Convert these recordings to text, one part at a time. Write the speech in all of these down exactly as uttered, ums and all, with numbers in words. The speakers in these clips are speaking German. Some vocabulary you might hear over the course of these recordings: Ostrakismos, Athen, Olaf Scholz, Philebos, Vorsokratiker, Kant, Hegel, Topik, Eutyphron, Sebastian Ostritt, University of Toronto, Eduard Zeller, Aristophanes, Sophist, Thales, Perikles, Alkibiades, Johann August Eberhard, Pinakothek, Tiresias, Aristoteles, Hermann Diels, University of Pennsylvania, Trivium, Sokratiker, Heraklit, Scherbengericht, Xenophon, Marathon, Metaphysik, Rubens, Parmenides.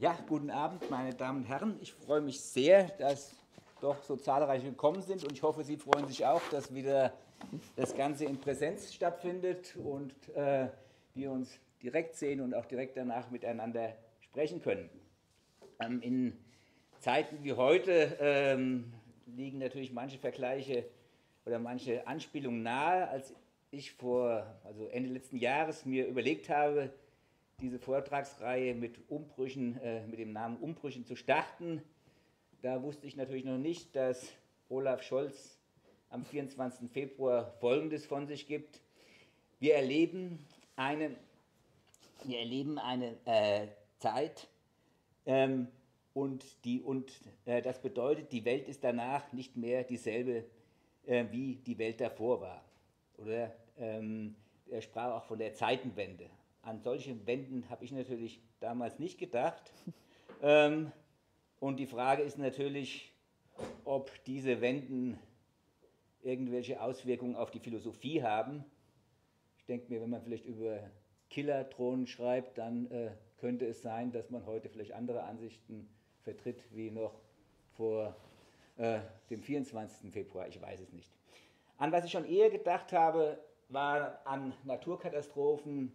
Ja, guten Abend, meine Damen und Herren. Ich freue mich sehr, dass doch so zahlreiche gekommen sind und ich hoffe, Sie freuen sich auch, dass wieder das Ganze in Präsenz stattfindet und äh, wir uns direkt sehen und auch direkt danach miteinander sprechen können. Ähm, in Zeiten wie heute ähm, liegen natürlich manche Vergleiche oder manche Anspielungen nahe, als ich vor, also Ende letzten Jahres mir überlegt habe, diese Vortragsreihe mit Umbrüchen, äh, mit dem Namen Umbrüchen zu starten. Da wusste ich natürlich noch nicht, dass Olaf Scholz am vierundzwanzigsten Februar Folgendes von sich gibt. Wir erleben eine, wir erleben eine äh, Zeit ähm, und, die, und äh, das bedeutet, die Welt ist danach nicht mehr dieselbe, äh, wie die Welt davor war. Oder ähm, er sprach auch von der Zeitenwende. An solche Wenden habe ich natürlich damals nicht gedacht. Ähm, und die Frage ist natürlich, ob diese Wenden irgendwelche Auswirkungen auf die Philosophie haben. Ich denke mir, wenn man vielleicht über Killerdrohnen schreibt, dann äh, könnte es sein, dass man heute vielleicht andere Ansichten vertritt wie noch vor äh, dem vierundzwanzigsten Februar. Ich weiß es nicht. An was ich schon eher gedacht habe, war an Naturkatastrophen,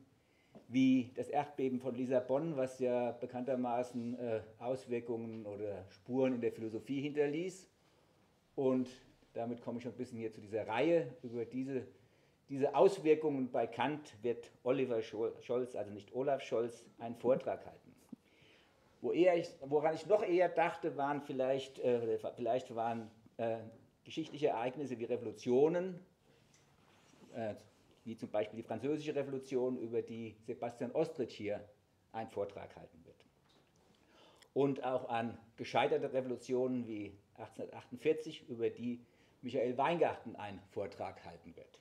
wie das Erdbeben von Lissabon, was ja bekanntermaßen äh, Auswirkungen oder Spuren in der Philosophie hinterließ. Und damit komme ich schon ein bisschen hier zu dieser Reihe. Über diese, diese Auswirkungen bei Kant wird Oliver Scholz, also nicht Olaf Scholz, einen Vortrag halten. Wo eher ich, woran ich noch eher dachte, waren vielleicht, äh, vielleicht waren äh, geschichtliche Ereignisse wie Revolutionen, äh, wie zum Beispiel die Französische Revolution, über die Sebastian Ostritt hier einen Vortrag halten wird. Und auch an gescheiterte Revolutionen wie achtzehnhundertachtundvierzig, über die Michael Weingarten einen Vortrag halten wird.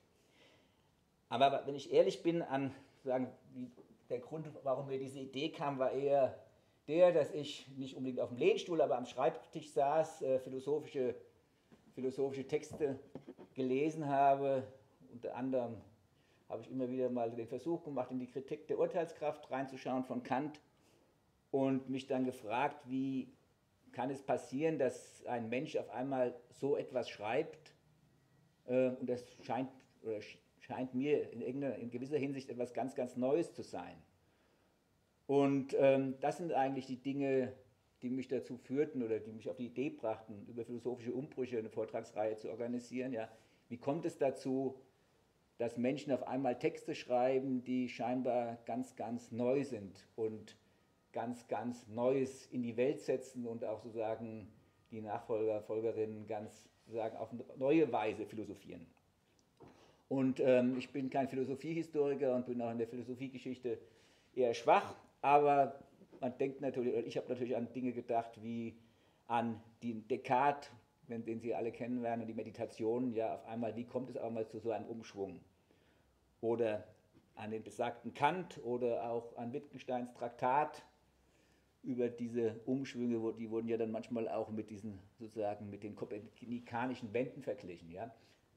Aber wenn ich ehrlich bin, an, sagen, der Grund, warum mir diese Idee kam, war eher der, dass ich nicht unbedingt auf dem Lehnstuhl, aber am Schreibtisch saß, äh, philosophische, philosophische Texte gelesen habe, unter anderem habe ich immer wieder mal den Versuch gemacht, in die Kritik der Urteilskraft reinzuschauen von Kant und mich dann gefragt, wie kann es passieren, dass ein Mensch auf einmal so etwas schreibt, äh, und das scheint, oder scheint mir in, irgendeiner, in gewisser Hinsicht etwas ganz, ganz Neues zu sein. Und ähm, das sind eigentlich die Dinge, die mich dazu führten oder die mich auf die Idee brachten, über philosophische Umbrüche eine Vortragsreihe zu organisieren. Ja. Wie kommt es dazu, dass Menschen auf einmal Texte schreiben, die scheinbar ganz, ganz neu sind und ganz, ganz Neues in die Welt setzen und auch sozusagen die Nachfolger, Folgerinnen ganz sozusagen auf neue Weise philosophieren. Und ähm, ich bin kein Philosophiehistoriker und bin auch in der Philosophiegeschichte eher schwach, aber man denkt natürlich, ich habe natürlich an Dinge gedacht wie an den Descartes, den Sie alle kennen werden, und die Meditationen, ja, auf einmal, wie kommt es auch mal zu so einem Umschwung? Oder an den besagten Kant oder auch an Wittgensteins Traktat über diese Umschwünge, die wurden ja dann manchmal auch mit diesen, sozusagen, mit den kopernikanischen Wenden verglichen, ja.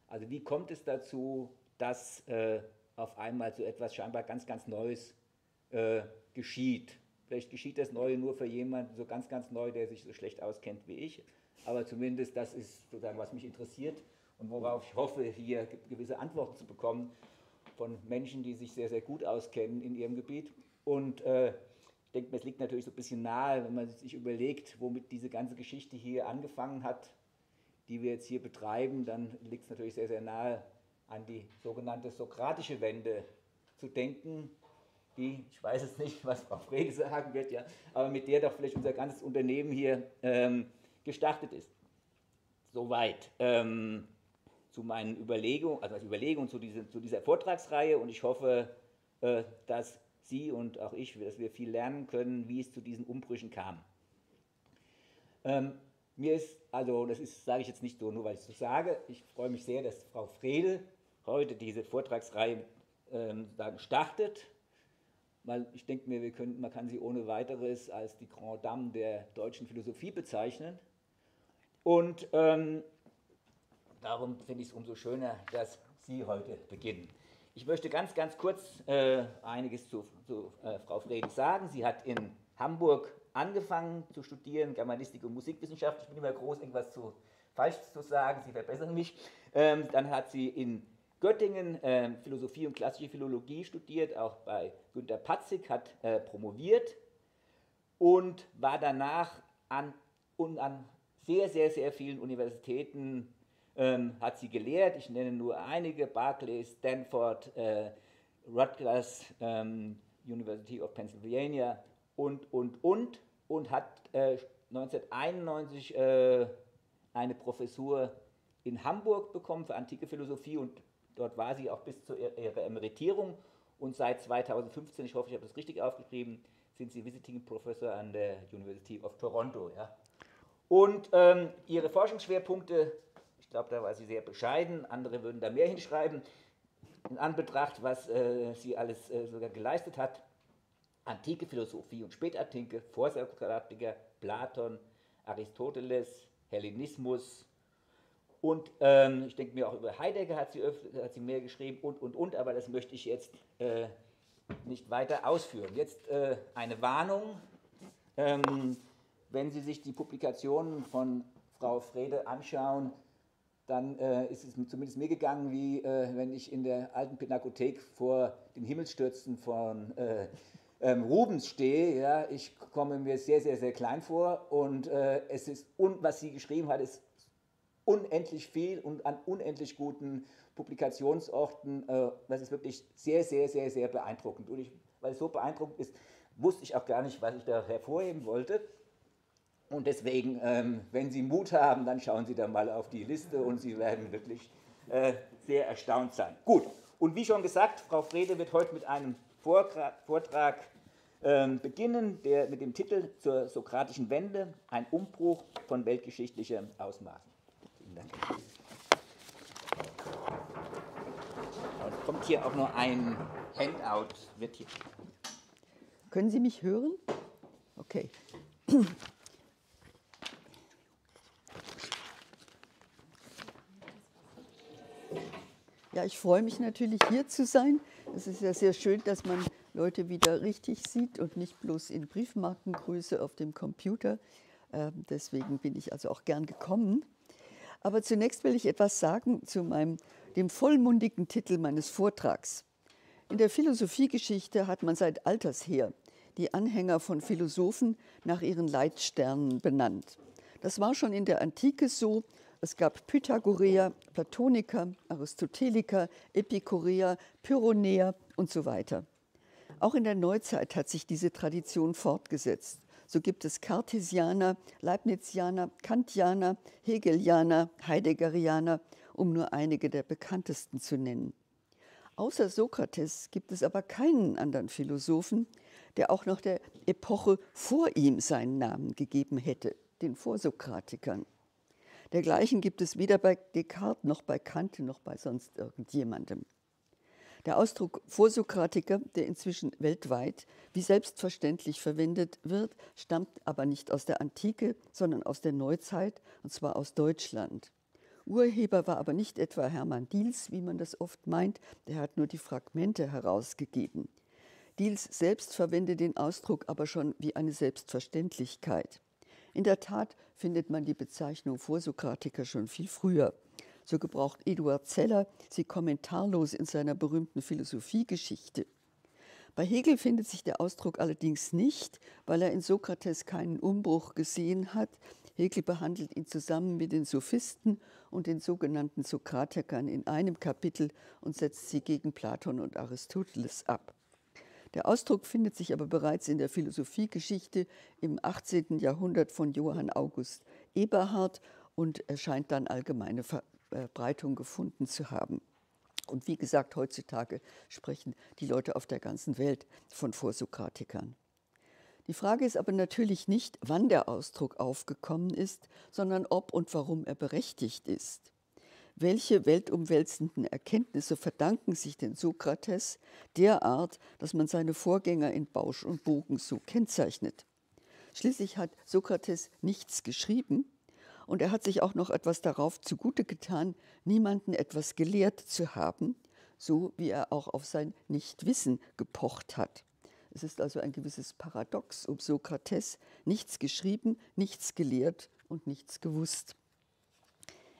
Also wie kommt es dazu, dass äh, auf einmal so etwas scheinbar ganz, ganz Neues äh, geschieht? Vielleicht geschieht das Neue nur für jemanden so ganz, ganz neu, der sich so schlecht auskennt wie ich. Aber zumindest das ist sozusagen, was mich interessiert und worauf ich hoffe, hier gewisse Antworten zu bekommen von Menschen, die sich sehr, sehr gut auskennen in ihrem Gebiet. Und äh, ich denke mir, es liegt natürlich so ein bisschen nahe, wenn man sich überlegt, womit diese ganze Geschichte hier angefangen hat, die wir jetzt hier betreiben, dann liegt es natürlich sehr, sehr nahe, an die sogenannte sokratische Wende zu denken, die, ich weiß es nicht, was Frau Frede sagen wird, ja, aber mit der doch vielleicht unser ganzes Unternehmen hier ähm, gestartet ist. Soweit ähm, zu meinen Überlegungen, also als Überlegung zu, diese, zu dieser Vortragsreihe, und ich hoffe, äh, dass Sie und auch ich, dass wir viel lernen können, wie es zu diesen Umbrüchen kam. Ähm, mir ist, also das ist, sage ich jetzt nicht so, nur weil ich es so sage, ich freue mich sehr, dass Frau Frede heute diese Vortragsreihe ähm, startet, weil ich denke mir, wir können, man kann sie ohne weiteres als die Grande Dame der deutschen Philosophie bezeichnen. Und ähm, darum finde ich es umso schöner, dass Sie heute beginnen. Ich möchte ganz, ganz kurz äh, einiges zu, zu äh, Frau Frede sagen. Sie hat in Hamburg angefangen zu studieren, Germanistik und Musikwissenschaft. Ich bin immer groß, irgendwas zu falsch zu sagen, Sie verbessern mich. Ähm, dann hat sie in Göttingen ähm, Philosophie und klassische Philologie studiert, auch bei Günther Patzig, hat äh, promoviert und war danach an, un, an sehr, sehr, sehr vielen Universitäten ähm, hat sie gelehrt. Ich nenne nur einige, Barclays, Stanford, äh, Rutgers, ähm, University of Pennsylvania und, und, und, und hat äh, neunzehnhunderteinundneunzig äh, eine Professur in Hamburg bekommen für antike Philosophie und dort war sie auch bis zu ihrer Emeritierung und seit zweitausendfünfzehn, ich hoffe, ich habe das richtig aufgeschrieben, sind sie Visiting Professor an der University of Toronto. Ja. Und ähm, ihre Forschungsschwerpunkte, ich glaube, da war sie sehr bescheiden, andere würden da mehr hinschreiben, in Anbetracht, was äh, sie alles äh, sogar geleistet hat, antike Philosophie und Spätantike, Vorsokratiker, Platon, Aristoteles, Hellenismus und ähm, ich denke mir auch über Heidegger hat sie, öfter, hat sie mehr geschrieben und, und, und, aber das möchte ich jetzt äh, nicht weiter ausführen. Jetzt äh, eine Warnung, ähm, wenn Sie sich die Publikationen von Frau Frede anschauen, dann äh, ist es zumindest mir gegangen, wie äh, wenn ich in der alten Pinakothek vor den Himmelsstürzen von äh, ähm, Rubens stehe. Ja, ich komme mir sehr, sehr, sehr klein vor und äh, es ist und was sie geschrieben hat, ist unendlich viel und an unendlich guten Publikationsorten. Äh, das ist wirklich sehr, sehr, sehr, sehr beeindruckend. Und ich, weil es so beeindruckend ist, wusste ich auch gar nicht, was ich da hervorheben wollte. Und deswegen, ähm, wenn Sie Mut haben, dann schauen Sie da mal auf die Liste und Sie werden wirklich äh, sehr erstaunt sein. Gut, und wie schon gesagt, Frau Frede wird heute mit einem Vortrag, Vortrag ähm, beginnen, der mit dem Titel zur sokratischen Wende, ein Umbruch von weltgeschichtlichem Ausmaß. Vielen Dank. Und kommt hier auch nur ein Handout. Wird hier. Können Sie mich hören? Okay. Ja, ich freue mich natürlich, hier zu sein. Es ist ja sehr schön, dass man Leute wieder richtig sieht und nicht bloß in Briefmarkengröße auf dem Computer. Ähm, deswegen bin ich also auch gern gekommen. Aber zunächst will ich etwas sagen zu meinem, dem vollmundigen Titel meines Vortrags. In der Philosophiegeschichte hat man seit alters her die Anhänger von Philosophen nach ihren Leitsternen benannt. Das war schon in der Antike so. Es gab Pythagoreer, Platoniker, Aristoteliker, Epikureer, Pyrrhonäer und so weiter. Auch in der Neuzeit hat sich diese Tradition fortgesetzt. So gibt es Cartesianer, Leibnizianer, Kantianer, Hegelianer, Heideggerianer, um nur einige der bekanntesten zu nennen. Außer Sokrates gibt es aber keinen anderen Philosophen, der auch noch der Epoche vor ihm seinen Namen gegeben hätte, den Vorsokratikern. Dergleichen gibt es weder bei Descartes noch bei Kant noch bei sonst irgendjemandem. Der Ausdruck Vorsokratiker, der inzwischen weltweit wie selbstverständlich verwendet wird, stammt aber nicht aus der Antike, sondern aus der Neuzeit, und zwar aus Deutschland. Urheber war aber nicht etwa Hermann Diels, wie man das oft meint, der hat nur die Fragmente herausgegeben. Diels selbst verwendet den Ausdruck aber schon wie eine Selbstverständlichkeit. In der Tat findet man die Bezeichnung Vorsokratiker schon viel früher. So gebraucht Eduard Zeller sie kommentarlos in seiner berühmten Philosophiegeschichte. Bei Hegel findet sich der Ausdruck allerdings nicht, weil er in Sokrates keinen Umbruch gesehen hat. Hegel behandelt ihn zusammen mit den Sophisten und den sogenannten Sokratikern in einem Kapitel und setzt sie gegen Platon und Aristoteles ab. Der Ausdruck findet sich aber bereits in der Philosophiegeschichte im achtzehnten Jahrhundert von Johann August Eberhard und scheint dann allgemeine Verbreitung gefunden zu haben. Und wie gesagt, heutzutage sprechen die Leute auf der ganzen Welt von Vorsokratikern. Die Frage ist aber natürlich nicht, wann der Ausdruck aufgekommen ist, sondern ob und warum er berechtigt ist. Welche weltumwälzenden Erkenntnisse verdanken sich denn Sokrates derart, dass man seine Vorgänger in Bausch und Bogen so kennzeichnet? Schließlich hat Sokrates nichts geschrieben und er hat sich auch noch etwas darauf zugute getan, niemanden etwas gelehrt zu haben, so wie er auch auf sein Nichtwissen gepocht hat. Es ist also ein gewisses Paradox um Sokrates, nichts geschrieben, nichts gelehrt und nichts gewusst.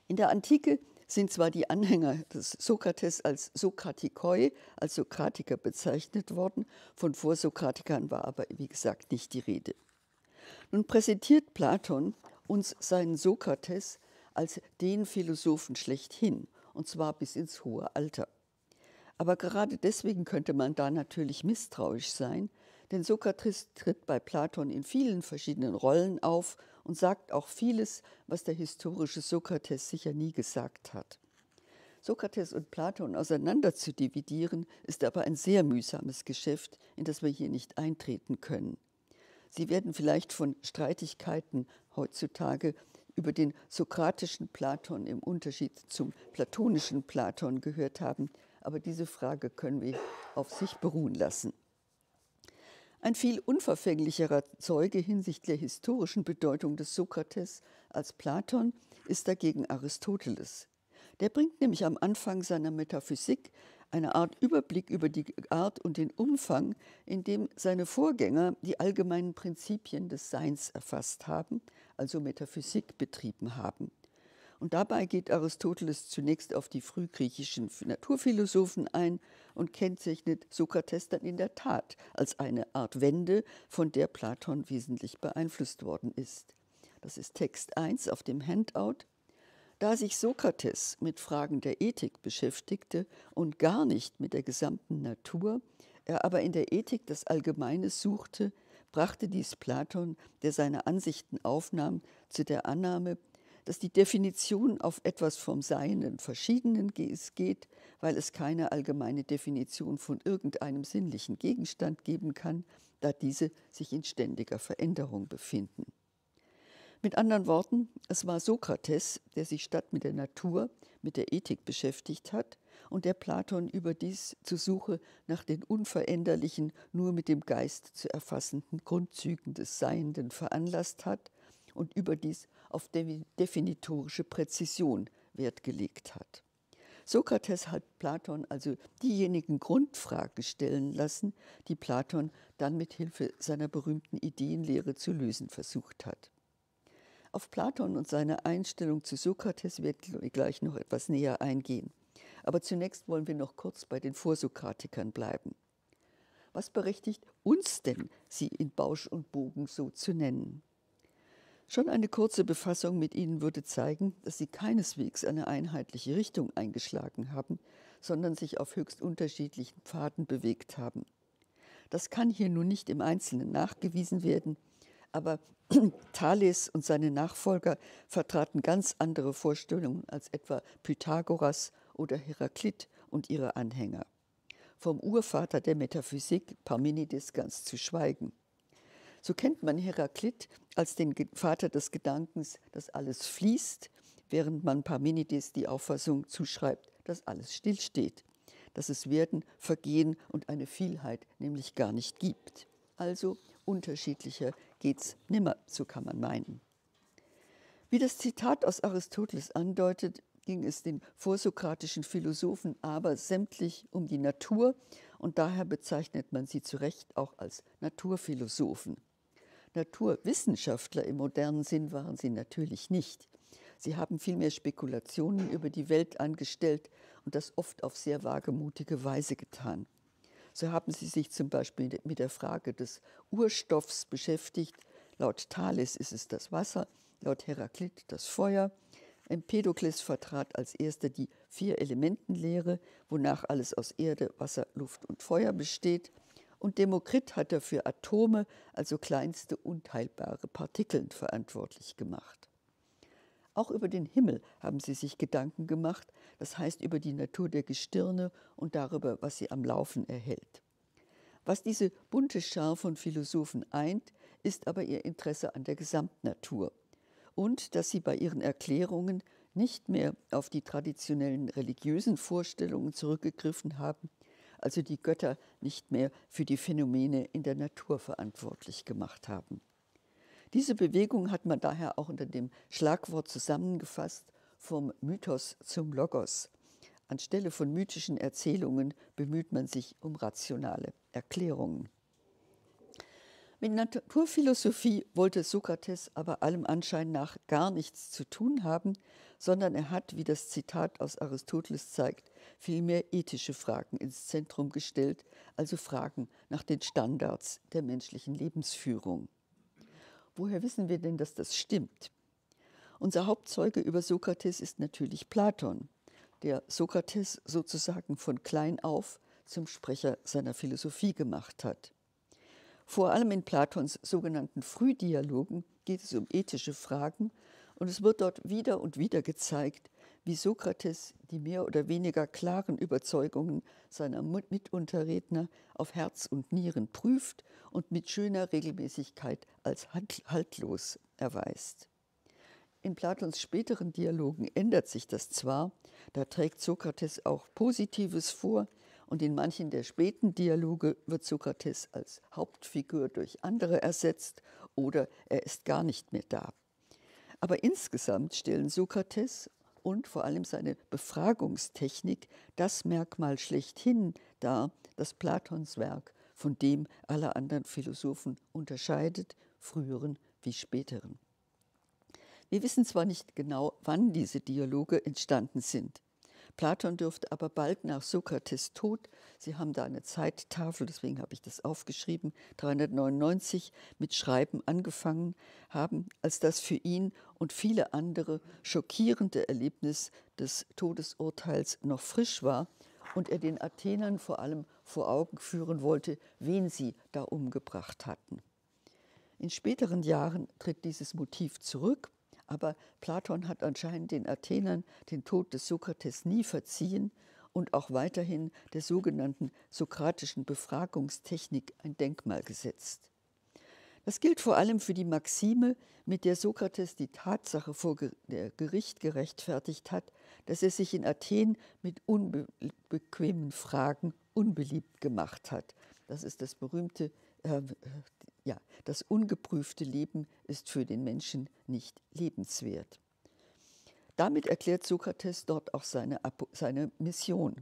In der Antike sind zwar die Anhänger des Sokrates als Sokratikoi, als Sokratiker bezeichnet worden, von Vorsokratikern war aber, wie gesagt, nicht die Rede. Nun präsentiert Platon uns seinen Sokrates als den Philosophen schlechthin, und zwar bis ins hohe Alter. Aber gerade deswegen könnte man da natürlich misstrauisch sein, denn Sokrates tritt bei Platon in vielen verschiedenen Rollen auf und sagt auch vieles, was der historische Sokrates sicher nie gesagt hat. Sokrates und Platon auseinander zu dividieren, ist aber ein sehr mühsames Geschäft, in das wir hier nicht eintreten können. Sie werden vielleicht von Streitigkeiten heutzutage über den sokratischen Platon im Unterschied zum platonischen Platon gehört haben, aber diese Frage können wir auf sich beruhen lassen. Ein viel unverfänglicherer Zeuge hinsichtlich der historischen Bedeutung des Sokrates als Platon ist dagegen Aristoteles. Der bringt nämlich am Anfang seiner Metaphysik eine Art Überblick über die Art und den Umfang, in dem seine Vorgänger die allgemeinen Prinzipien des Seins erfasst haben, also Metaphysik betrieben haben. Und dabei geht Aristoteles zunächst auf die frühgriechischen Naturphilosophen ein und kennzeichnet Sokrates dann in der Tat als eine Art Wende, von der Platon wesentlich beeinflusst worden ist. Das ist Text eins auf dem Handout. Da sich Sokrates mit Fragen der Ethik beschäftigte und gar nicht mit der gesamten Natur, er aber in der Ethik das Allgemeine suchte, brachte dies Platon, der seine Ansichten aufnahm, zu der Annahme, dass die Definition auf etwas vom Seinen Verschiedenen geht, weil es keine allgemeine Definition von irgendeinem sinnlichen Gegenstand geben kann, da diese sich in ständiger Veränderung befinden. Mit anderen Worten, es war Sokrates, der sich statt mit der Natur, mit der Ethik beschäftigt hat und der Platon überdies zur Suche nach den unveränderlichen, nur mit dem Geist zu erfassenden Grundzügen des Seienden veranlasst hat und überdies auf definitorische Präzision Wert gelegt hat. Sokrates hat Platon also diejenigen Grundfragen stellen lassen, die Platon dann mit Hilfe seiner berühmten Ideenlehre zu lösen versucht hat. Auf Platon und seine Einstellung zu Sokrates wird gleich noch etwas näher eingehen. Aber zunächst wollen wir noch kurz bei den Vorsokratikern bleiben. Was berechtigt uns denn, sie in Bausch und Bogen so zu nennen? Schon eine kurze Befassung mit ihnen würde zeigen, dass sie keineswegs eine einheitliche Richtung eingeschlagen haben, sondern sich auf höchst unterschiedlichen Pfaden bewegt haben. Das kann hier nun nicht im Einzelnen nachgewiesen werden, aber Thales und seine Nachfolger vertraten ganz andere Vorstellungen als etwa Pythagoras oder Heraklit und ihre Anhänger. Vom Urvater der Metaphysik, Parmenides, ganz zu schweigen. So kennt man Heraklit als den Vater des Gedankens, dass alles fließt, während man Parmenides die Auffassung zuschreibt, dass alles stillsteht, dass es Werden, Vergehen und eine Vielheit nämlich gar nicht gibt. Also unterschiedlicher geht's nimmer, so kann man meinen. Wie das Zitat aus Aristoteles andeutet, ging es den vorsokratischen Philosophen aber sämtlich um die Natur und daher bezeichnet man sie zu Recht auch als Naturphilosophen. Naturwissenschaftler im modernen Sinn waren sie natürlich nicht. Sie haben vielmehr Spekulationen über die Welt angestellt und das oft auf sehr wagemutige Weise getan. So haben sie sich zum Beispiel mit der Frage des Urstoffs beschäftigt. Laut Thales ist es das Wasser, laut Heraklit das Feuer. Empedokles vertrat als erster die Vier-Elementen-Lehre, wonach alles aus Erde, Wasser, Luft und Feuer besteht. Und Demokrit hat dafür Atome, also kleinste unteilbare Partikeln, verantwortlich gemacht. Auch über den Himmel haben sie sich Gedanken gemacht, das heißt über die Natur der Gestirne und darüber, was sie am Laufen erhält. Was diese bunte Schar von Philosophen eint, ist aber ihr Interesse an der Gesamtnatur. Und dass sie bei ihren Erklärungen nicht mehr auf die traditionellen religiösen Vorstellungen zurückgegriffen haben, also die Götter nicht mehr für die Phänomene in der Natur verantwortlich gemacht haben. Diese Bewegung hat man daher auch unter dem Schlagwort zusammengefasst, vom Mythos zum Logos. Anstelle von mythischen Erzählungen bemüht man sich um rationale Erklärungen. Mit Naturphilosophie wollte Sokrates aber allem Anschein nach gar nichts zu tun haben, sondern er hat, wie das Zitat aus Aristoteles zeigt, vielmehr ethische Fragen ins Zentrum gestellt, also Fragen nach den Standards der menschlichen Lebensführung. Woher wissen wir denn, dass das stimmt? Unser Hauptzeuge über Sokrates ist natürlich Platon, der Sokrates sozusagen von klein auf zum Sprecher seiner Philosophie gemacht hat. Vor allem in Platons sogenannten Frühdialogen geht es um ethische Fragen und es wird dort wieder und wieder gezeigt, wie Sokrates die mehr oder weniger klaren Überzeugungen seiner Mitunterredner auf Herz und Nieren prüft und mit schöner Regelmäßigkeit als haltlos erweist. In Platons späteren Dialogen ändert sich das zwar, da trägt Sokrates auch Positives vor, und in manchen der späten Dialoge wird Sokrates als Hauptfigur durch andere ersetzt oder er ist gar nicht mehr da. Aber insgesamt stellen Sokrates und vor allem seine Befragungstechnik das Merkmal schlechthin dar, das Platons Werk von dem aller anderen Philosophen unterscheidet, früheren wie späteren. Wir wissen zwar nicht genau, wann diese Dialoge entstanden sind. Platon dürfte aber bald nach Sokrates' Tod, Sie haben da eine Zeittafel, deswegen habe ich das aufgeschrieben, dreihundertneunundneunzig mit Schreiben angefangen haben, als das für ihn und viele andere schockierende Erlebnis des Todesurteils noch frisch war und er den Athenern vor allem vor Augen führen wollte, wen sie da umgebracht hatten. In späteren Jahren tritt dieses Motiv zurück. Aber Platon hat anscheinend den Athenern den Tod des Sokrates nie verziehen und auch weiterhin der sogenannten sokratischen Befragungstechnik ein Denkmal gesetzt. Das gilt vor allem für die Maxime, mit der Sokrates die Tatsache vor Gericht gerechtfertigt hat, dass er sich in Athen mit unbequemen Fragen unbeliebt gemacht hat. Das ist das berühmte äh, Ja, das ungeprüfte Leben ist für den Menschen nicht lebenswert. Damit erklärt Sokrates dort auch seine, seine Mission.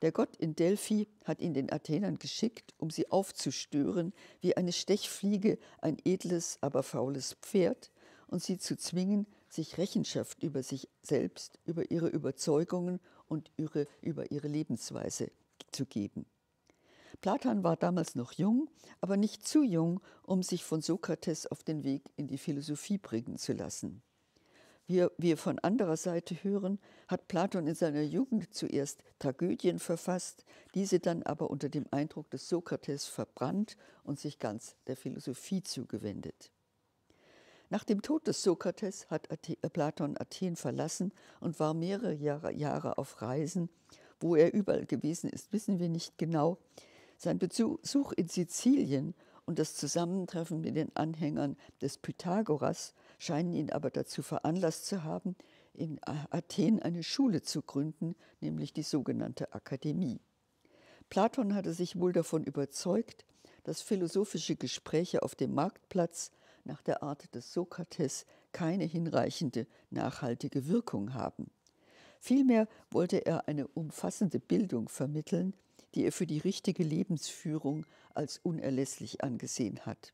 Der Gott in Delphi hat ihn den Athenern geschickt, um sie aufzustören, wie eine Stechfliege ein edles, aber faules Pferd, und sie zu zwingen, sich Rechenschaft über sich selbst, über ihre Überzeugungen und ihre, über ihre Lebensweise zu geben. Platon war damals noch jung, aber nicht zu jung, um sich von Sokrates auf den Weg in die Philosophie bringen zu lassen. Wie wir von anderer Seite hören, hat Platon in seiner Jugend zuerst Tragödien verfasst, diese dann aber unter dem Eindruck des Sokrates verbrannt und sich ganz der Philosophie zugewendet. Nach dem Tod des Sokrates hat Platon Athen verlassen und war mehrere Jahre auf Reisen. Wo er überall gewesen ist, wissen wir nicht genau. Sein Besuch in Sizilien und das Zusammentreffen mit den Anhängern des Pythagoras scheinen ihn aber dazu veranlasst zu haben, in Athen eine Schule zu gründen, nämlich die sogenannte Akademie. Platon hatte sich wohl davon überzeugt, dass philosophische Gespräche auf dem Marktplatz nach der Art des Sokrates keine hinreichende, nachhaltige Wirkung haben. Vielmehr wollte er eine umfassende Bildung vermitteln, die er für die richtige Lebensführung als unerlässlich angesehen hat.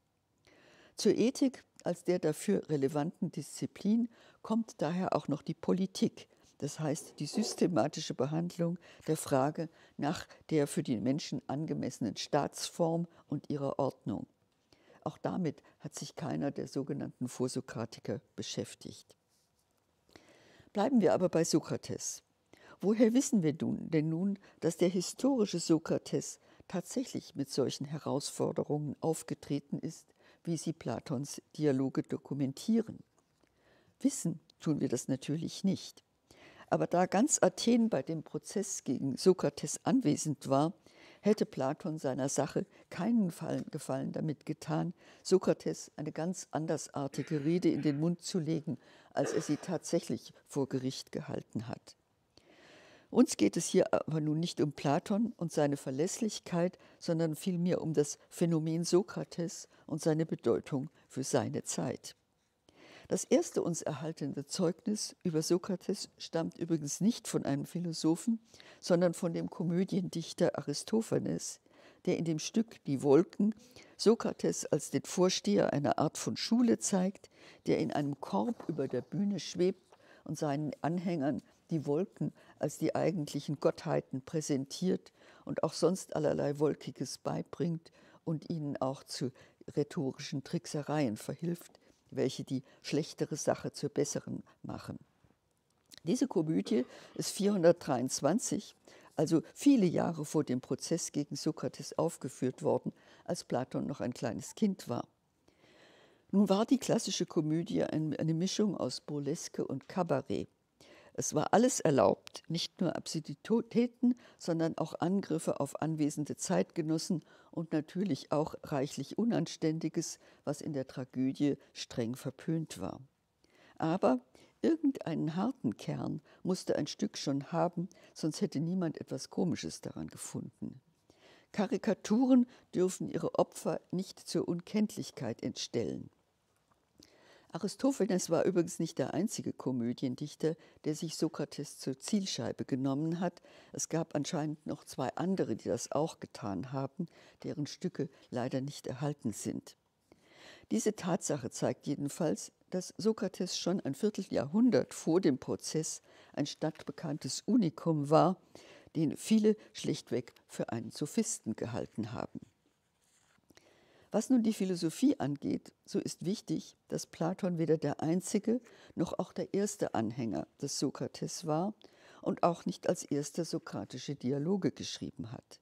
Zur Ethik als der dafür relevanten Disziplin kommt daher auch noch die Politik, das heißt die systematische Behandlung der Frage nach der für den Menschen angemessenen Staatsform und ihrer Ordnung. Auch damit hat sich keiner der sogenannten Vorsokratiker beschäftigt. Bleiben wir aber bei Sokrates. Woher wissen wir denn nun, dass der historische Sokrates tatsächlich mit solchen Herausforderungen aufgetreten ist, wie sie Platons Dialoge dokumentieren? Wissen tun wir das natürlich nicht. Aber da ganz Athen bei dem Prozess gegen Sokrates anwesend war, hätte Platon seiner Sache keinen Gefallen damit getan, Sokrates eine ganz andersartige Rede in den Mund zu legen, als er sie tatsächlich vor Gericht gehalten hat. Uns geht es hier aber nun nicht um Platon und seine Verlässlichkeit, sondern vielmehr um das Phänomen Sokrates und seine Bedeutung für seine Zeit. Das erste uns erhaltene Zeugnis über Sokrates stammt übrigens nicht von einem Philosophen, sondern von dem Komödiendichter Aristophanes, der in dem Stück Die Wolken Sokrates als den Vorsteher einer Art von Schule zeigt, der in einem Korb über der Bühne schwebt und seinen Anhängern die Wolken als die eigentlichen Gottheiten präsentiert und auch sonst allerlei Wolkiges beibringt und ihnen auch zu rhetorischen Tricksereien verhilft, welche die schlechtere Sache zur besseren machen. Diese Komödie ist vierhundertdreiundzwanzig, also viele Jahre vor dem Prozess gegen Sokrates, aufgeführt worden, als Platon noch ein kleines Kind war. Nun war die klassische Komödie eine Mischung aus Burleske und Kabarett. Es war alles erlaubt, nicht nur Absurditäten, sondern auch Angriffe auf anwesende Zeitgenossen und natürlich auch reichlich Unanständiges, was in der Tragödie streng verpönt war. Aber irgendeinen harten Kern musste ein Stück schon haben, sonst hätte niemand etwas Komisches daran gefunden. Karikaturen dürfen ihre Opfer nicht zur Unkenntlichkeit entstellen. Aristophanes war übrigens nicht der einzige Komödiendichter, der sich Sokrates zur Zielscheibe genommen hat. Es gab anscheinend noch zwei andere, die das auch getan haben, deren Stücke leider nicht erhalten sind. Diese Tatsache zeigt jedenfalls, dass Sokrates schon ein Vierteljahrhundert vor dem Prozess ein stadtbekanntes Unikum war, den viele schlichtweg für einen Sophisten gehalten haben. Was nun die Philosophie angeht, so ist wichtig, dass Platon weder der einzige noch auch der erste Anhänger des Sokrates war und auch nicht als erster sokratische Dialoge geschrieben hat.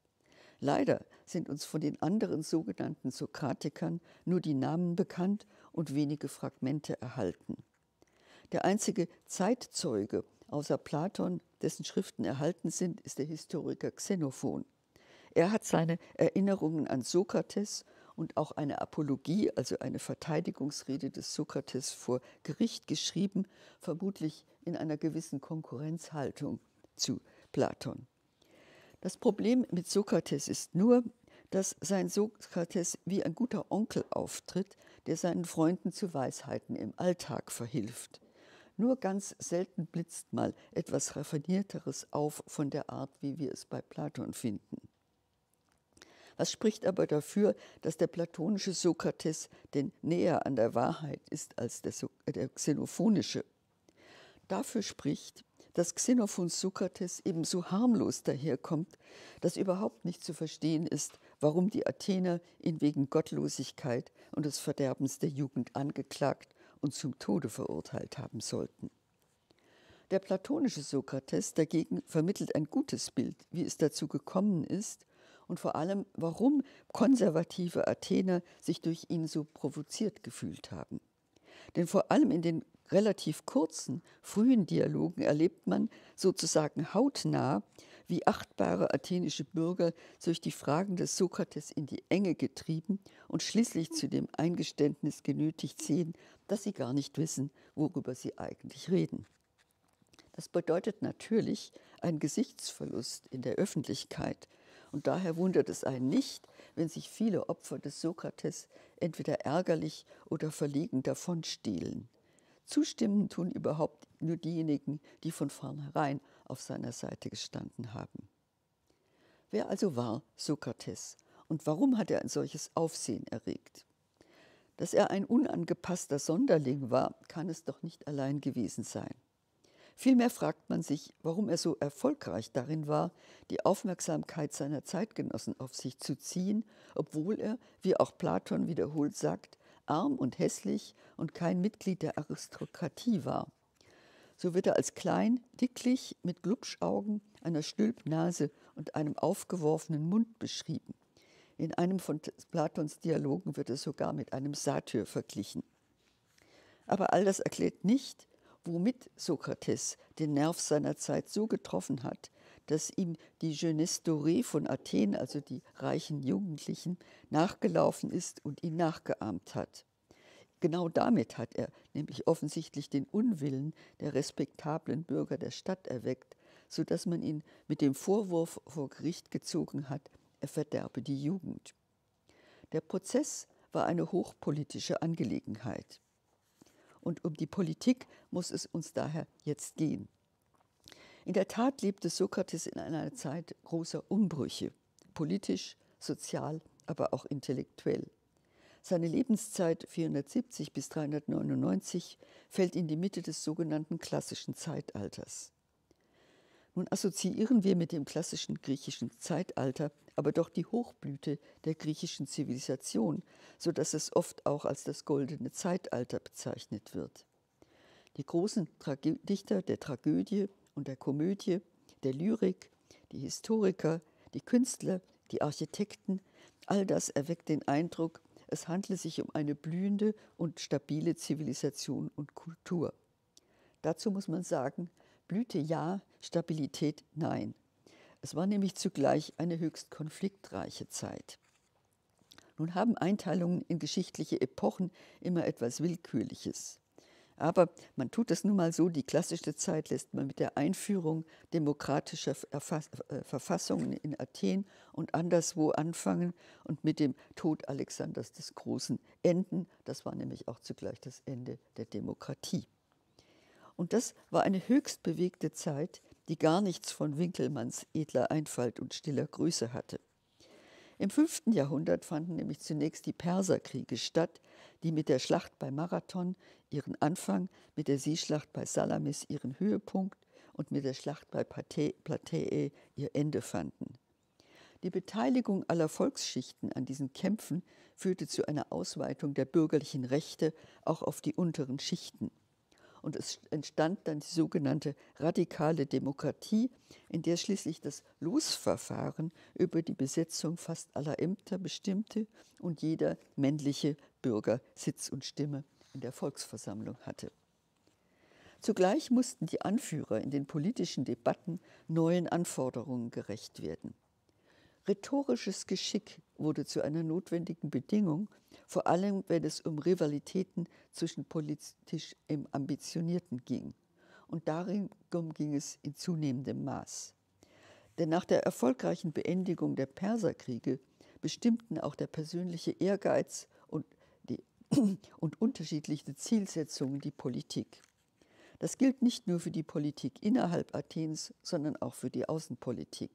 Leider sind uns von den anderen sogenannten Sokratikern nur die Namen bekannt und wenige Fragmente erhalten. Der einzige Zeitzeuge außer Platon, dessen Schriften erhalten sind, ist der Historiker Xenophon. Er hat seine Erinnerungen an Sokrates und auch eine Apologie, also eine Verteidigungsrede des Sokrates vor Gericht geschrieben, vermutlich in einer gewissen Konkurrenzhaltung zu Platon. Das Problem mit Sokrates ist nur, dass sein Sokrates wie ein guter Onkel auftritt, der seinen Freunden zu Weisheiten im Alltag verhilft. Nur ganz selten blitzt mal etwas Raffinierteres auf von der Art, wie wir es bei Platon finden. Was spricht aber dafür, dass der platonische Sokrates denn näher an der Wahrheit ist als der, so der xenophonische? Dafür spricht, dass Xenophons Sokrates eben so harmlos daherkommt, dass überhaupt nicht zu verstehen ist, warum die Athener ihn wegen Gottlosigkeit und des Verderbens der Jugend angeklagt und zum Tode verurteilt haben sollten. Der platonische Sokrates dagegen vermittelt ein gutes Bild, wie es dazu gekommen ist, und vor allem, warum konservative Athener sich durch ihn so provoziert gefühlt haben. Denn vor allem in den relativ kurzen, frühen Dialogen erlebt man sozusagen hautnah, wie achtbare athenische Bürger durch die Fragen des Sokrates in die Enge getrieben und schließlich zu dem Eingeständnis genötigt sehen, dass sie gar nicht wissen, worüber sie eigentlich reden. Das bedeutet natürlich einen Gesichtsverlust in der Öffentlichkeit. Und daher wundert es einen nicht, wenn sich viele Opfer des Sokrates entweder ärgerlich oder verlegen davonstehlen. Zustimmen tun überhaupt nur diejenigen, die von vornherein auf seiner Seite gestanden haben. Wer also war Sokrates und warum hat er ein solches Aufsehen erregt? Dass er ein unangepasster Sonderling war, kann es doch nicht allein gewesen sein. Vielmehr fragt man sich, warum er so erfolgreich darin war, die Aufmerksamkeit seiner Zeitgenossen auf sich zu ziehen, obwohl er, wie auch Platon wiederholt sagt, arm und hässlich und kein Mitglied der Aristokratie war. So wird er als klein, dicklich, mit Glubschaugen, einer Stülpnase und einem aufgeworfenen Mund beschrieben. In einem von Platons Dialogen wird er sogar mit einem Satyr verglichen. Aber all das erklärt nicht, womit Sokrates den Nerv seiner Zeit so getroffen hat, dass ihm die Jeunesse dorée von Athen, also die reichen Jugendlichen, nachgelaufen ist und ihn nachgeahmt hat. Genau damit hat er nämlich offensichtlich den Unwillen der respektablen Bürger der Stadt erweckt, sodass man ihn mit dem Vorwurf vor Gericht gezogen hat, er verderbe die Jugend. Der Prozess war eine hochpolitische Angelegenheit. Und um die Politik muss es uns daher jetzt gehen. In der Tat lebte Sokrates in einer Zeit großer Umbrüche, politisch, sozial, aber auch intellektuell. Seine Lebenszeit vierhundertsiebzig bis dreihundertneunundneunzig fällt in die Mitte des sogenannten klassischen Zeitalters. Nun assoziieren wir mit dem klassischen griechischen Zeitalter aber doch die Hochblüte der griechischen Zivilisation, sodass es oft auch als das goldene Zeitalter bezeichnet wird. Die großen Dichter der Tragödie und der Komödie, der Lyrik, die Historiker, die Künstler, die Architekten, all das erweckt den Eindruck, es handle sich um eine blühende und stabile Zivilisation und Kultur. Dazu muss man sagen, Blüte ja, Stabilität nein. Es war nämlich zugleich eine höchst konfliktreiche Zeit. Nun haben Einteilungen in geschichtliche Epochen immer etwas Willkürliches. Aber man tut es nun mal so, die klassische Zeit lässt man mit der Einführung demokratischer Verfassungen in Athen und anderswo anfangen und mit dem Tod Alexanders des Großen enden. Das war nämlich auch zugleich das Ende der Demokratie. Und das war eine höchst bewegte Zeit, die gar nichts von Winkelmanns edler Einfalt und stiller Größe hatte. Im fünften Jahrhundert fanden nämlich zunächst die Perserkriege statt, die mit der Schlacht bei Marathon ihren Anfang, mit der Seeschlacht bei Salamis ihren Höhepunkt und mit der Schlacht bei Plataea ihr Ende fanden. Die Beteiligung aller Volksschichten an diesen Kämpfen führte zu einer Ausweitung der bürgerlichen Rechte auch auf die unteren Schichten. Und es entstand dann die sogenannte radikale Demokratie, in der schließlich das Losverfahren über die Besetzung fast aller Ämter bestimmte und jeder männliche Bürger Sitz und Stimme in der Volksversammlung hatte. Zugleich mussten die Anführer in den politischen Debatten neuen Anforderungen gerecht werden. Rhetorisches Geschick wurde zu einer notwendigen Bedingung, vor allem wenn es um Rivalitäten zwischen politisch Ambitionierten ging. Und darin ging es in zunehmendem Maß. Denn nach der erfolgreichen Beendigung der Perserkriege bestimmten auch der persönliche Ehrgeiz und, die und unterschiedliche Zielsetzungen die Politik. Das gilt nicht nur für die Politik innerhalb Athens, sondern auch für die Außenpolitik.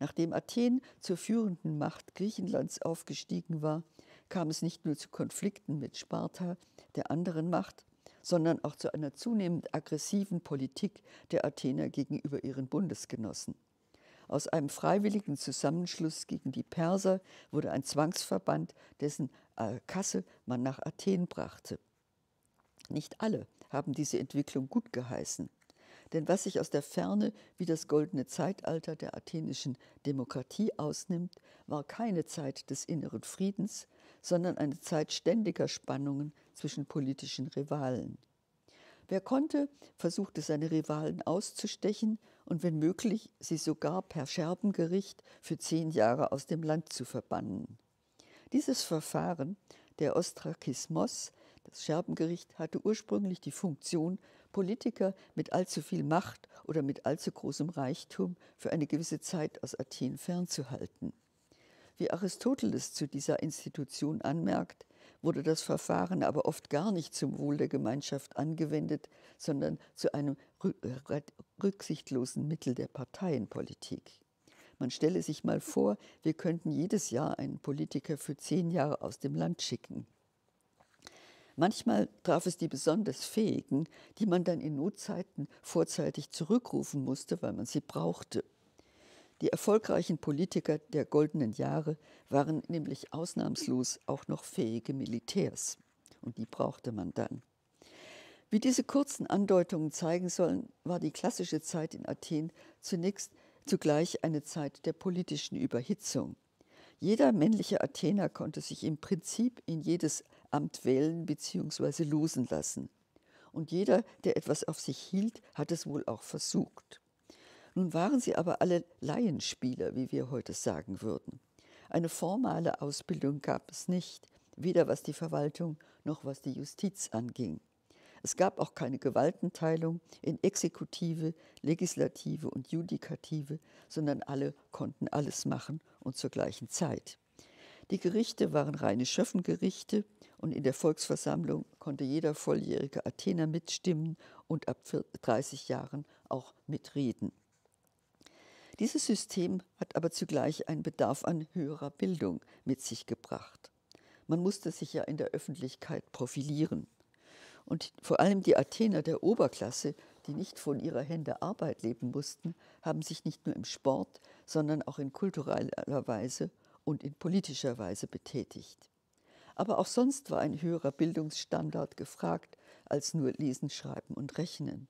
Nachdem Athen zur führenden Macht Griechenlands aufgestiegen war, kam es nicht nur zu Konflikten mit Sparta, der anderen Macht, sondern auch zu einer zunehmend aggressiven Politik der Athener gegenüber ihren Bundesgenossen. Aus einem freiwilligen Zusammenschluss gegen die Perser wurde ein Zwangsverband, dessen Kasse man nach Athen brachte. Nicht alle haben diese Entwicklung gut geheißen. Denn was sich aus der Ferne wie das goldene Zeitalter der athenischen Demokratie ausnimmt, war keine Zeit des inneren Friedens, sondern eine Zeit ständiger Spannungen zwischen politischen Rivalen. Wer konnte, versuchte seine Rivalen auszustechen und wenn möglich, sie sogar per Scherbengericht für zehn Jahre aus dem Land zu verbannen. Dieses Verfahren, der Ostrakismos, das Scherbengericht, hatte ursprünglich die Funktion, Politiker mit allzu viel Macht oder mit allzu großem Reichtum für eine gewisse Zeit aus Athen fernzuhalten. Wie Aristoteles zu dieser Institution anmerkt, wurde das Verfahren aber oft gar nicht zum Wohl der Gemeinschaft angewendet, sondern zu einem rücksichtslosen Mittel der Parteienpolitik. Man stelle sich mal vor, wir könnten jedes Jahr einen Politiker für zehn Jahre aus dem Land schicken. Manchmal traf es die besonders Fähigen, die man dann in Notzeiten vorzeitig zurückrufen musste, weil man sie brauchte. Die erfolgreichen Politiker der goldenen Jahre waren nämlich ausnahmslos auch noch fähige Militärs. Und die brauchte man dann. Wie diese kurzen Andeutungen zeigen sollen, war die klassische Zeit in Athen zunächst zugleich eine Zeit der politischen Überhitzung. Jeder männliche Athener konnte sich im Prinzip in jedes Amt wählen bzw. losen lassen. Und jeder, der etwas auf sich hielt, hat es wohl auch versucht. Nun waren sie aber alle Laienspieler, wie wir heute sagen würden. Eine formale Ausbildung gab es nicht, weder was die Verwaltung noch was die Justiz anging. Es gab auch keine Gewaltenteilung in Exekutive, Legislative und Judikative, sondern alle konnten alles machen und zur gleichen Zeit. Die Gerichte waren reine Schöffengerichte und in der Volksversammlung konnte jeder volljährige Athener mitstimmen und ab dreißig Jahren auch mitreden. Dieses System hat aber zugleich einen Bedarf an höherer Bildung mit sich gebracht. Man musste sich ja in der Öffentlichkeit profilieren. Und vor allem die Athener der Oberklasse, die nicht von ihrer Hände Arbeit leben mussten, haben sich nicht nur im Sport, sondern auch in kultureller Weise und in politischer Weise betätigt. Aber auch sonst war ein höherer Bildungsstandard gefragt als nur Lesen, Schreiben und Rechnen.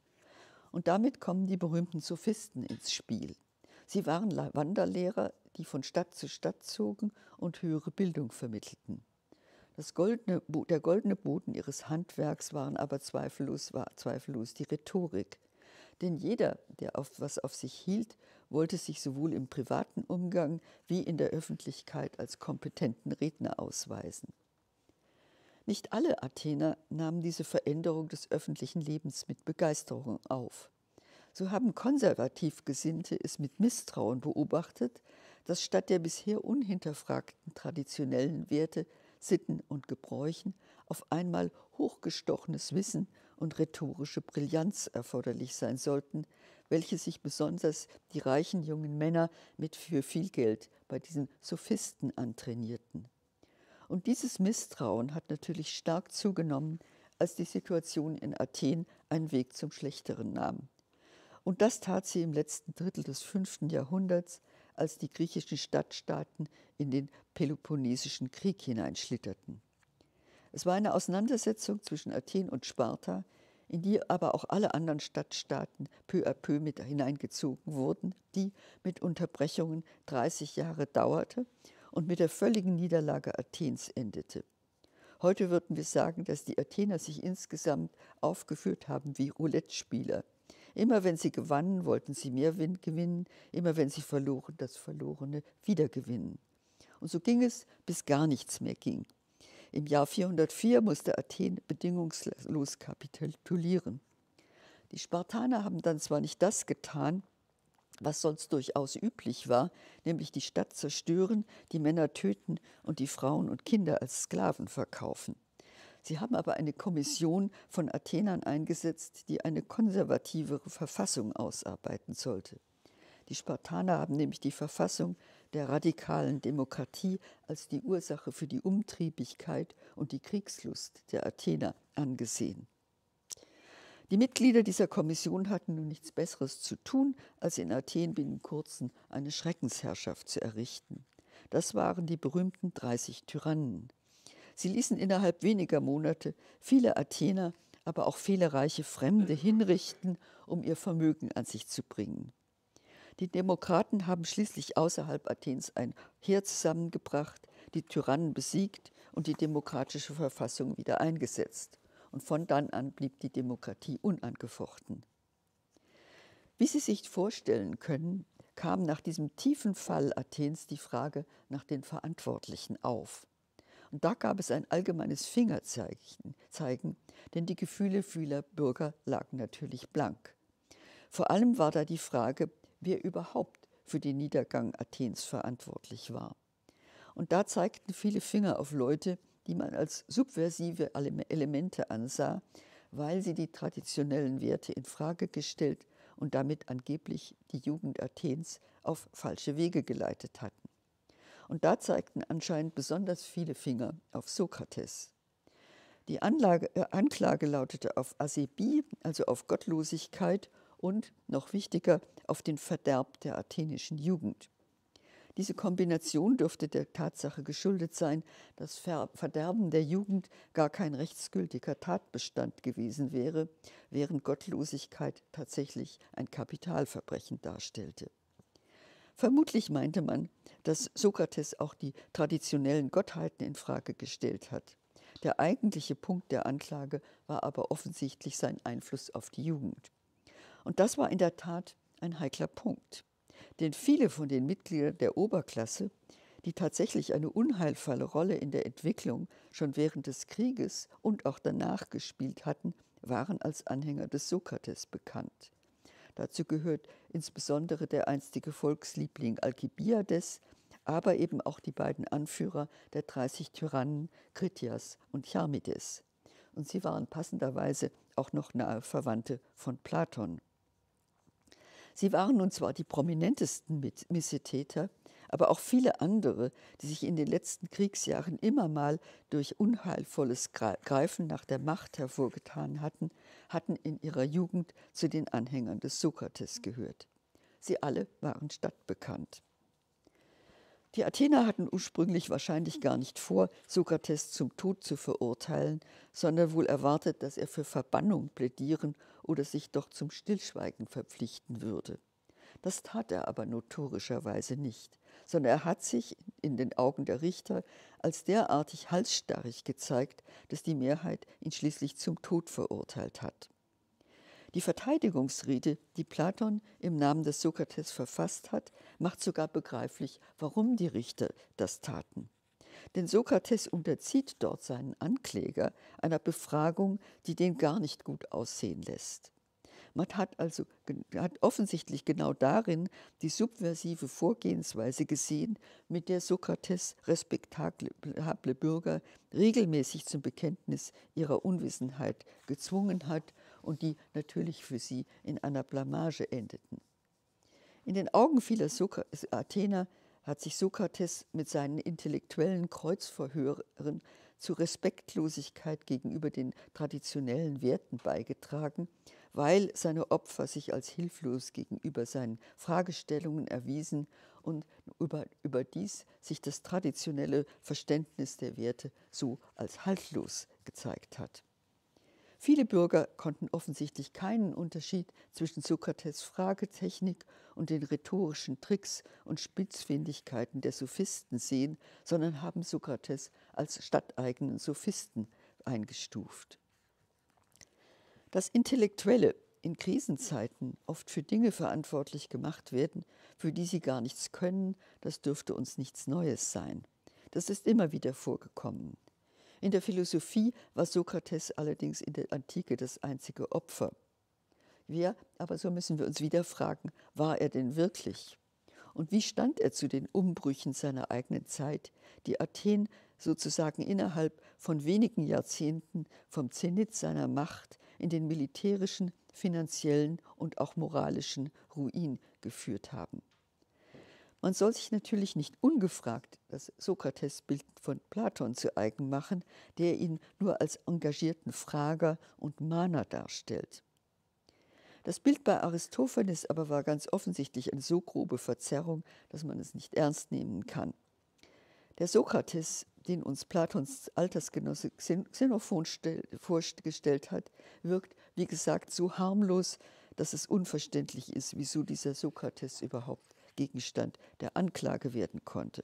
Und damit kommen die berühmten Sophisten ins Spiel. Sie waren Wanderlehrer, die von Stadt zu Stadt zogen und höhere Bildung vermittelten. Das goldene, der goldene Boden ihres Handwerks waren aber zweifellos, war zweifellos die Rhetorik. Denn jeder, der auf was auf sich hielt, wollte sich sowohl im privaten Umgang wie in der Öffentlichkeit als kompetenten Redner ausweisen. Nicht alle Athener nahmen diese Veränderung des öffentlichen Lebens mit Begeisterung auf. So haben konservativ Gesinnte es mit Misstrauen beobachtet, dass statt der bisher unhinterfragten traditionellen Werte, Sitten und Gebräuchen auf einmal hochgestochenes Wissen und rhetorische Brillanz erforderlich sein sollten, welche sich besonders die reichen jungen Männer mit für viel Geld bei diesen Sophisten antrainierten. Und dieses Misstrauen hat natürlich stark zugenommen, als die Situation in Athen einen Weg zum Schlechteren nahm. Und das tat sie im letzten Drittel des fünften Jahrhunderts, als die griechischen Stadtstaaten in den Peloponnesischen Krieg hineinschlitterten. Es war eine Auseinandersetzung zwischen Athen und Sparta, in die aber auch alle anderen Stadtstaaten peu à peu mit hineingezogen wurden, die mit Unterbrechungen dreißig Jahre dauerte und mit der völligen Niederlage Athens endete. Heute würden wir sagen, dass die Athener sich insgesamt aufgeführt haben wie Roulette-Spieler. Immer wenn sie gewannen, wollten sie mehr gewinnen, immer wenn sie verloren, das Verlorene wieder gewinnen. Und so ging es, bis gar nichts mehr ging. Im Jahr vierhundertvier musste Athen bedingungslos kapitulieren. Die Spartaner haben dann zwar nicht das getan, was sonst durchaus üblich war, nämlich die Stadt zerstören, die Männer töten und die Frauen und Kinder als Sklaven verkaufen. Sie haben aber eine Kommission von Athenern eingesetzt, die eine konservativere Verfassung ausarbeiten sollte. Die Spartaner haben nämlich die Verfassung der radikalen Demokratie als die Ursache für die Umtriebigkeit und die Kriegslust der Athener angesehen. Die Mitglieder dieser Kommission hatten nun nichts Besseres zu tun, als in Athen binnen kurzem eine Schreckensherrschaft zu errichten. Das waren die berühmten dreißig Tyrannen. Sie ließen innerhalb weniger Monate viele Athener, aber auch fehlerreiche Fremde hinrichten, um ihr Vermögen an sich zu bringen. Die Demokraten haben schließlich außerhalb Athens ein Heer zusammengebracht, die Tyrannen besiegt und die demokratische Verfassung wieder eingesetzt. Und von dann an blieb die Demokratie unangefochten. Wie Sie sich vorstellen können, kam nach diesem tiefen Fall Athens die Frage nach den Verantwortlichen auf. Und da gab es ein allgemeines Fingerzeichen, zeigen, denn die Gefühle vieler Bürger lagen natürlich blank. Vor allem war da die Frage, wer überhaupt für den Niedergang Athens verantwortlich war. Und da zeigten viele Finger auf Leute, die man als subversive Elemente ansah, weil sie die traditionellen Werte in Frage gestellt und damit angeblich die Jugend Athens auf falsche Wege geleitet hatten. Und da zeigten anscheinend besonders viele Finger auf Sokrates. Die Anlage, äh, Anklage lautete auf Asebie, also auf Gottlosigkeit und, noch wichtiger, auf den Verderb der athenischen Jugend. Diese Kombination dürfte der Tatsache geschuldet sein, dass Verderben der Jugend gar kein rechtsgültiger Tatbestand gewesen wäre, während Gottlosigkeit tatsächlich ein Kapitalverbrechen darstellte. Vermutlich meinte man, dass Sokrates auch die traditionellen Gottheiten infrage gestellt hat. Der eigentliche Punkt der Anklage war aber offensichtlich sein Einfluss auf die Jugend. Und das war in der Tat ein heikler Punkt. Denn viele von den Mitgliedern der Oberklasse, die tatsächlich eine unheilvolle Rolle in der Entwicklung schon während des Krieges und auch danach gespielt hatten, waren als Anhänger des Sokrates bekannt. Dazu gehört insbesondere der einstige Volksliebling Alkibiades, aber eben auch die beiden Anführer der dreißig Tyrannen, Kritias und Charmides. Und sie waren passenderweise auch noch nahe Verwandte von Platon. Sie waren nun zwar die prominentesten Missetäter, aber auch viele andere, die sich in den letzten Kriegsjahren immer mal durch unheilvolles Greifen nach der Macht hervorgetan hatten, hatten in ihrer Jugend zu den Anhängern des Sokrates gehört. Sie alle waren stadtbekannt. Die Athener hatten ursprünglich wahrscheinlich gar nicht vor, Sokrates zum Tod zu verurteilen, sondern wohl erwartet, dass er für Verbannung plädieren oder sich doch zum Stillschweigen verpflichten würde. Das tat er aber notorischerweise nicht, sondern er hat sich in den Augen der Richter als derartig halsstarrig gezeigt, dass die Mehrheit ihn schließlich zum Tod verurteilt hat. Die Verteidigungsrede, die Platon im Namen des Sokrates verfasst hat, macht sogar begreiflich, warum die Richter das taten. Denn Sokrates unterzieht dort seinen Ankläger einer Befragung, die den gar nicht gut aussehen lässt. Man hat also hat offensichtlich genau darin die subversive Vorgehensweise gesehen, mit der Sokrates respektable Bürger regelmäßig zum Bekenntnis ihrer Unwissenheit gezwungen hat und die natürlich für sie in einer Blamage endeten. In den Augen vieler Sokra- Athener hat sich Sokrates mit seinen intellektuellen Kreuzverhörern zu Respektlosigkeit gegenüber den traditionellen Werten beigetragen, weil seine Opfer sich als hilflos gegenüber seinen Fragestellungen erwiesen und über, überdies sich das traditionelle Verständnis der Werte so als haltlos gezeigt hat. Viele Bürger konnten offensichtlich keinen Unterschied zwischen Sokrates' Fragetechnik und den rhetorischen Tricks und Spitzfindigkeiten der Sophisten sehen, sondern haben Sokrates als stadteigenen Sophisten eingestuft. Dass Intellektuelle in Krisenzeiten oft für Dinge verantwortlich gemacht werden, für die sie gar nichts können, das dürfte uns nichts Neues sein. Das ist immer wieder vorgekommen. In der Philosophie war Sokrates allerdings in der Antike das einzige Opfer. Wer, aber so müssen wir uns wieder fragen, war er denn wirklich? Und wie stand er zu den Umbrüchen seiner eigenen Zeit, die Athen sozusagen innerhalb von wenigen Jahrzehnten vom Zenit seiner Macht in den militärischen, finanziellen und auch moralischen Ruin geführt haben? Man soll sich natürlich nicht ungefragt das Sokrates-Bild von Platon zu eigen machen, der ihn nur als engagierten Frager und Mahner darstellt. Das Bild bei Aristophanes aber war ganz offensichtlich eine so grobe Verzerrung, dass man es nicht ernst nehmen kann. Der Sokrates, den uns Platons Altersgenosse Xenophon vorgestellt hat, wirkt, wie gesagt, so harmlos, dass es unverständlich ist, wieso dieser Sokrates überhaupt Gegenstand der Anklage werden konnte.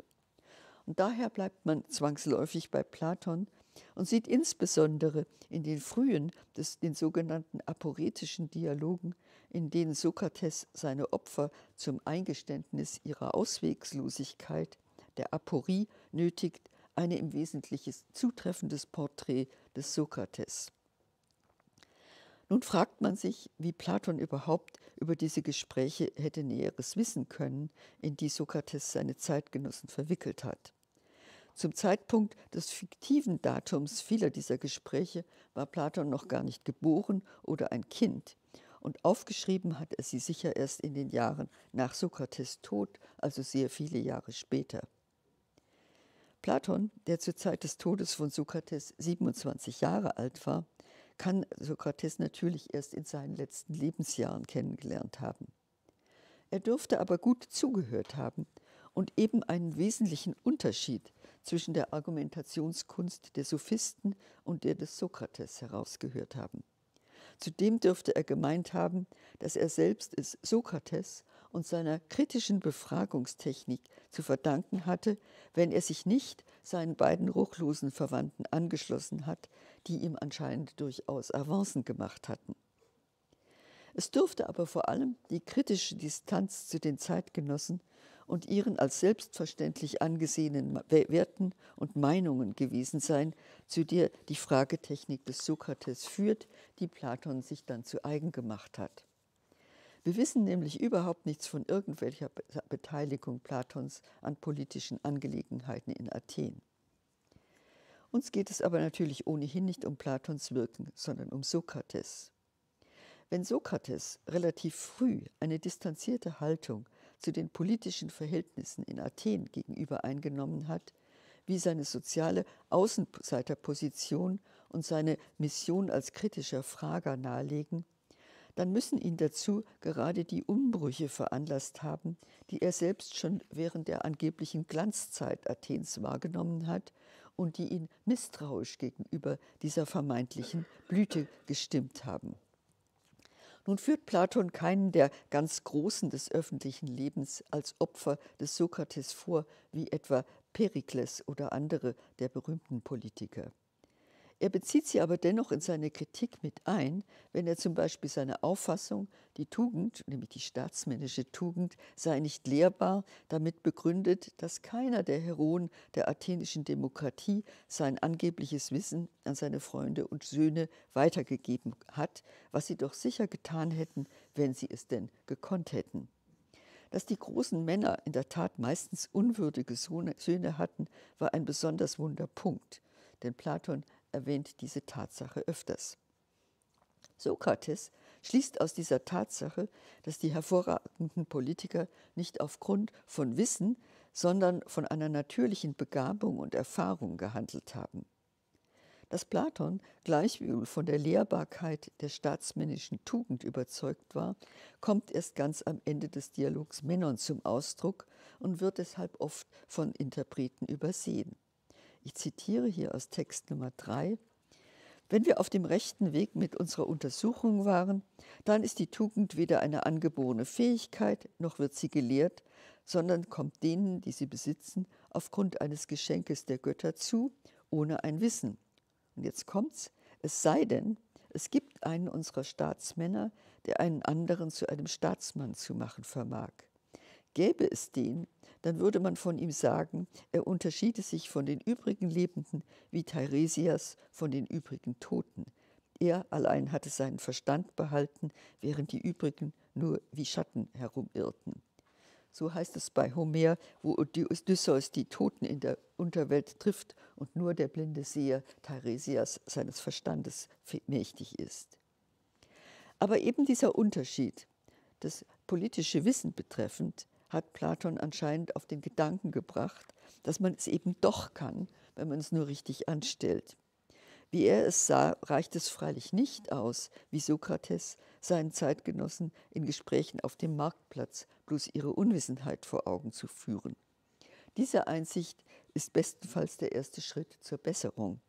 Und daher bleibt man zwangsläufig bei Platon und sieht insbesondere in den frühen, des, den sogenannten aporetischen Dialogen, in denen Sokrates seine Opfer zum Eingeständnis ihrer Ausweglosigkeit, der Aporie, nötigt, ein im Wesentlichen zutreffendes Porträt des Sokrates. Nun fragt man sich, wie Platon überhaupt über diese Gespräche hätte Näheres wissen können, in die Sokrates seine Zeitgenossen verwickelt hat. Zum Zeitpunkt des fiktiven Datums vieler dieser Gespräche war Platon noch gar nicht geboren oder ein Kind, und aufgeschrieben hat er sie sicher erst in den Jahren nach Sokrates' Tod, also sehr viele Jahre später. Platon, der zur Zeit des Todes von Sokrates siebenundzwanzig Jahre alt war, kann Sokrates natürlich erst in seinen letzten Lebensjahren kennengelernt haben. Er dürfte aber gut zugehört haben und eben einen wesentlichen Unterschied zwischen der Argumentationskunst der Sophisten und der des Sokrates herausgehört haben. Zudem dürfte er gemeint haben, dass er selbst es Sokrates und seiner kritischen Befragungstechnik zu verdanken hatte, wenn er sich nicht seinen beiden ruchlosen Verwandten angeschlossen hat, die ihm anscheinend durchaus Avancen gemacht hatten. Es dürfte aber vor allem die kritische Distanz zu den Zeitgenossen und ihren als selbstverständlich angesehenen Werten und Meinungen gewesen sein, zu der die Fragetechnik des Sokrates führt, die Platon sich dann zu eigen gemacht hat. Wir wissen nämlich überhaupt nichts von irgendwelcher Beteiligung Platons an politischen Angelegenheiten in Athen. Uns geht es aber natürlich ohnehin nicht um Platons Wirken, sondern um Sokrates. Wenn Sokrates relativ früh eine distanzierte Haltung zu den politischen Verhältnissen in Athen gegenüber eingenommen hat, wie seine soziale Außenseiterposition und seine Mission als kritischer Frager nahelegen, dann müssen ihn dazu gerade die Umbrüche veranlasst haben, die er selbst schon während der angeblichen Glanzzeit Athens wahrgenommen hat und die ihn misstrauisch gegenüber dieser vermeintlichen Blüte gestimmt haben. Nun führt Platon keinen der ganz Großen des öffentlichen Lebens als Opfer des Sokrates vor, wie etwa Perikles oder andere der berühmten Politiker. Er bezieht sie aber dennoch in seine Kritik mit ein, wenn er zum Beispiel seine Auffassung, die Tugend, nämlich die staatsmännische Tugend, sei nicht lehrbar, damit begründet, dass keiner der Heroen der athenischen Demokratie sein angebliches Wissen an seine Freunde und Söhne weitergegeben hat, was sie doch sicher getan hätten, wenn sie es denn gekonnt hätten. Dass die großen Männer in der Tat meistens unwürdige Söhne hatten, war ein besonders wunder Punkt, denn Platon erwähnt diese Tatsache öfters. Sokrates schließt aus dieser Tatsache, dass die hervorragenden Politiker nicht aufgrund von Wissen, sondern von einer natürlichen Begabung und Erfahrung gehandelt haben. Dass Platon gleichwohl von der Lehrbarkeit der staatsmännischen Tugend überzeugt war, kommt erst ganz am Ende des Dialogs Menon zum Ausdruck und wird deshalb oft von Interpreten übersehen. Ich zitiere hier aus Text Nummer drei. Wenn wir auf dem rechten Weg mit unserer Untersuchung waren, dann ist die Tugend weder eine angeborene Fähigkeit, noch wird sie gelehrt, sondern kommt denen, die sie besitzen, aufgrund eines Geschenkes der Götter zu, ohne ein Wissen. Und jetzt kommt's, es sei denn, es gibt einen unserer Staatsmänner, der einen anderen zu einem Staatsmann zu machen vermag. Gäbe es den, dann würde man von ihm sagen, er unterschiede sich von den übrigen Lebenden wie Tiresias von den übrigen Toten. Er allein hatte seinen Verstand behalten, während die übrigen nur wie Schatten herumirrten. So heißt es bei Homer, wo Odysseus die Toten in der Unterwelt trifft und nur der blinde Seher Tiresias seines Verstandes mächtig ist. Aber eben dieser Unterschied, das politische Wissen betreffend, hat Platon anscheinend auf den Gedanken gebracht, dass man es eben doch kann, wenn man es nur richtig anstellt. Wie er es sah, reicht es freilich nicht aus, wie Sokrates seinen Zeitgenossen in Gesprächen auf dem Marktplatz bloß ihre Unwissenheit vor Augen zu führen. Diese Einsicht ist bestenfalls der erste Schritt zur Besserung.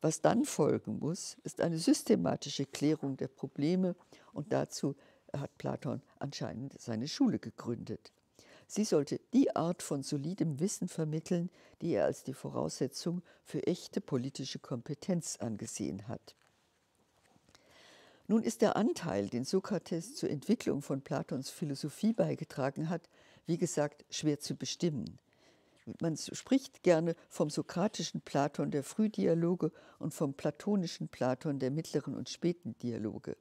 Was dann folgen muss, ist eine systematische Klärung der Probleme, und dazu hat Platon anscheinend seine Schule gegründet. Sie sollte die Art von solidem Wissen vermitteln, die er als die Voraussetzung für echte politische Kompetenz angesehen hat. Nun ist der Anteil, den Sokrates zur Entwicklung von Platons Philosophie beigetragen hat, wie gesagt, schwer zu bestimmen. Man spricht gerne vom sokratischen Platon der Frühdialoge und vom platonischen Platon der mittleren und späten Dialoge.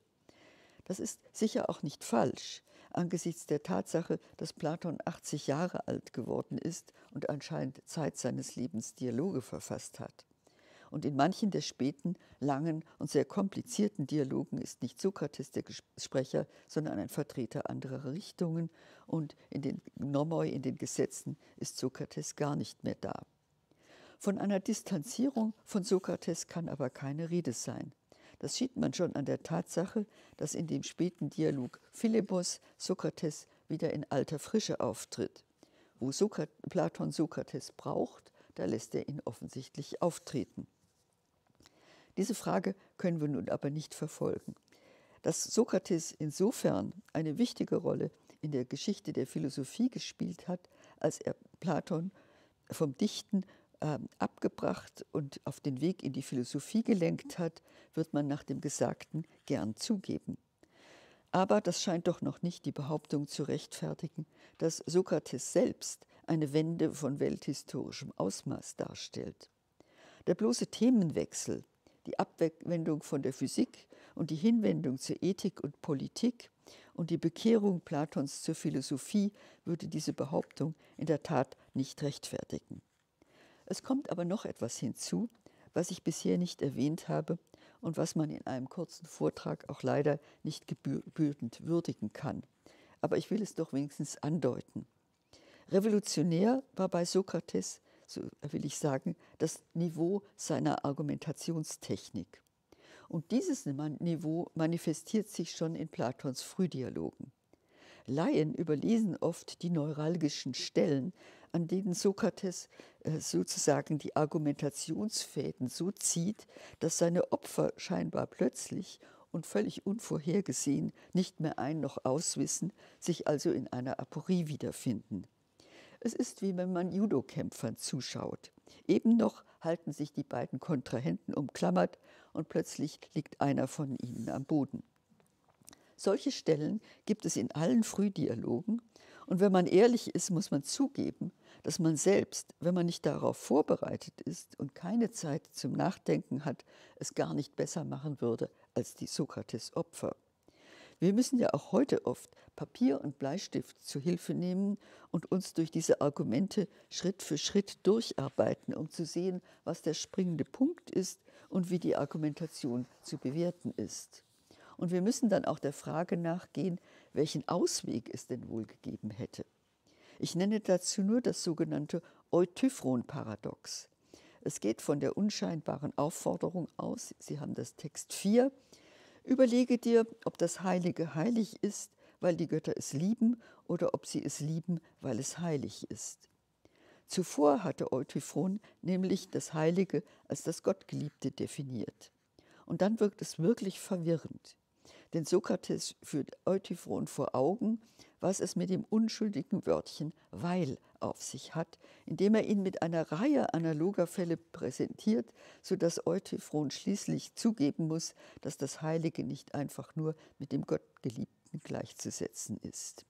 Das ist sicher auch nicht falsch, angesichts der Tatsache, dass Platon achtzig Jahre alt geworden ist und anscheinend Zeit seines Lebens Dialoge verfasst hat. Und in manchen der späten, langen und sehr komplizierten Dialogen ist nicht Sokrates der Sprecher, sondern ein Vertreter anderer Richtungen, und in den Nomoi, in den Gesetzen, ist Sokrates gar nicht mehr da. Von einer Distanzierung von Sokrates kann aber keine Rede sein. Das sieht man schon an der Tatsache, dass in dem späten Dialog Philebos Sokrates wieder in alter Frische auftritt. Wo Sokrat- Platon Sokrates braucht, da lässt er ihn offensichtlich auftreten. Diese Frage können wir nun aber nicht verfolgen. Dass Sokrates insofern eine wichtige Rolle in der Geschichte der Philosophie gespielt hat, als er Platon vom Dichten abgebracht und auf den Weg in die Philosophie gelenkt hat, wird man nach dem Gesagten gern zugeben. Aber das scheint doch noch nicht die Behauptung zu rechtfertigen, dass Sokrates selbst eine Wende von welthistorischem Ausmaß darstellt. Der bloße Themenwechsel, die Abwendung von der Physik und die Hinwendung zur Ethik und Politik und die Bekehrung Platons zur Philosophie würde diese Behauptung in der Tat nicht rechtfertigen. Es kommt aber noch etwas hinzu, was ich bisher nicht erwähnt habe und was man in einem kurzen Vortrag auch leider nicht gebührend würdigen kann. Aber ich will es doch wenigstens andeuten. Revolutionär war bei Sokrates, so will ich sagen, das Niveau seiner Argumentationstechnik. Und dieses Niveau manifestiert sich schon in Platons Frühdialogen. Laien überlesen oft die neuralgischen Stellen, an denen Sokrates sozusagen die Argumentationsfäden so zieht, dass seine Opfer scheinbar plötzlich und völlig unvorhergesehen nicht mehr ein- noch auswissen, sich also in einer Aporie wiederfinden. Es ist, wie wenn man Judokämpfern zuschaut. Eben noch halten sich die beiden Kontrahenten umklammert und plötzlich liegt einer von ihnen am Boden. Solche Stellen gibt es in allen Frühdialogen und wenn man ehrlich ist, muss man zugeben, dass man selbst, wenn man nicht darauf vorbereitet ist und keine Zeit zum Nachdenken hat, es gar nicht besser machen würde als die Sokrates-Opfer. Wir müssen ja auch heute oft Papier und Bleistift zu Hilfe nehmen und uns durch diese Argumente Schritt für Schritt durcharbeiten, um zu sehen, was der springende Punkt ist und wie die Argumentation zu bewerten ist. Und wir müssen dann auch der Frage nachgehen, welchen Ausweg es denn wohl gegeben hätte. Ich nenne dazu nur das sogenannte Eutyphron-Paradox. Es geht von der unscheinbaren Aufforderung aus, Sie haben das Text vier, überlege dir, ob das Heilige heilig ist, weil die Götter es lieben, oder ob sie es lieben, weil es heilig ist. Zuvor hatte Eutyphron nämlich das Heilige als das Gottgeliebte definiert. Und dann wirkt es wirklich verwirrend. Denn Sokrates führt Eutyphron vor Augen, was es mit dem unschuldigen Wörtchen weil auf sich hat, indem er ihn mit einer Reihe analoger Fälle präsentiert, sodass Eutyphron schließlich zugeben muss, dass das Heilige nicht einfach nur mit dem Gottgeliebten gleichzusetzen ist.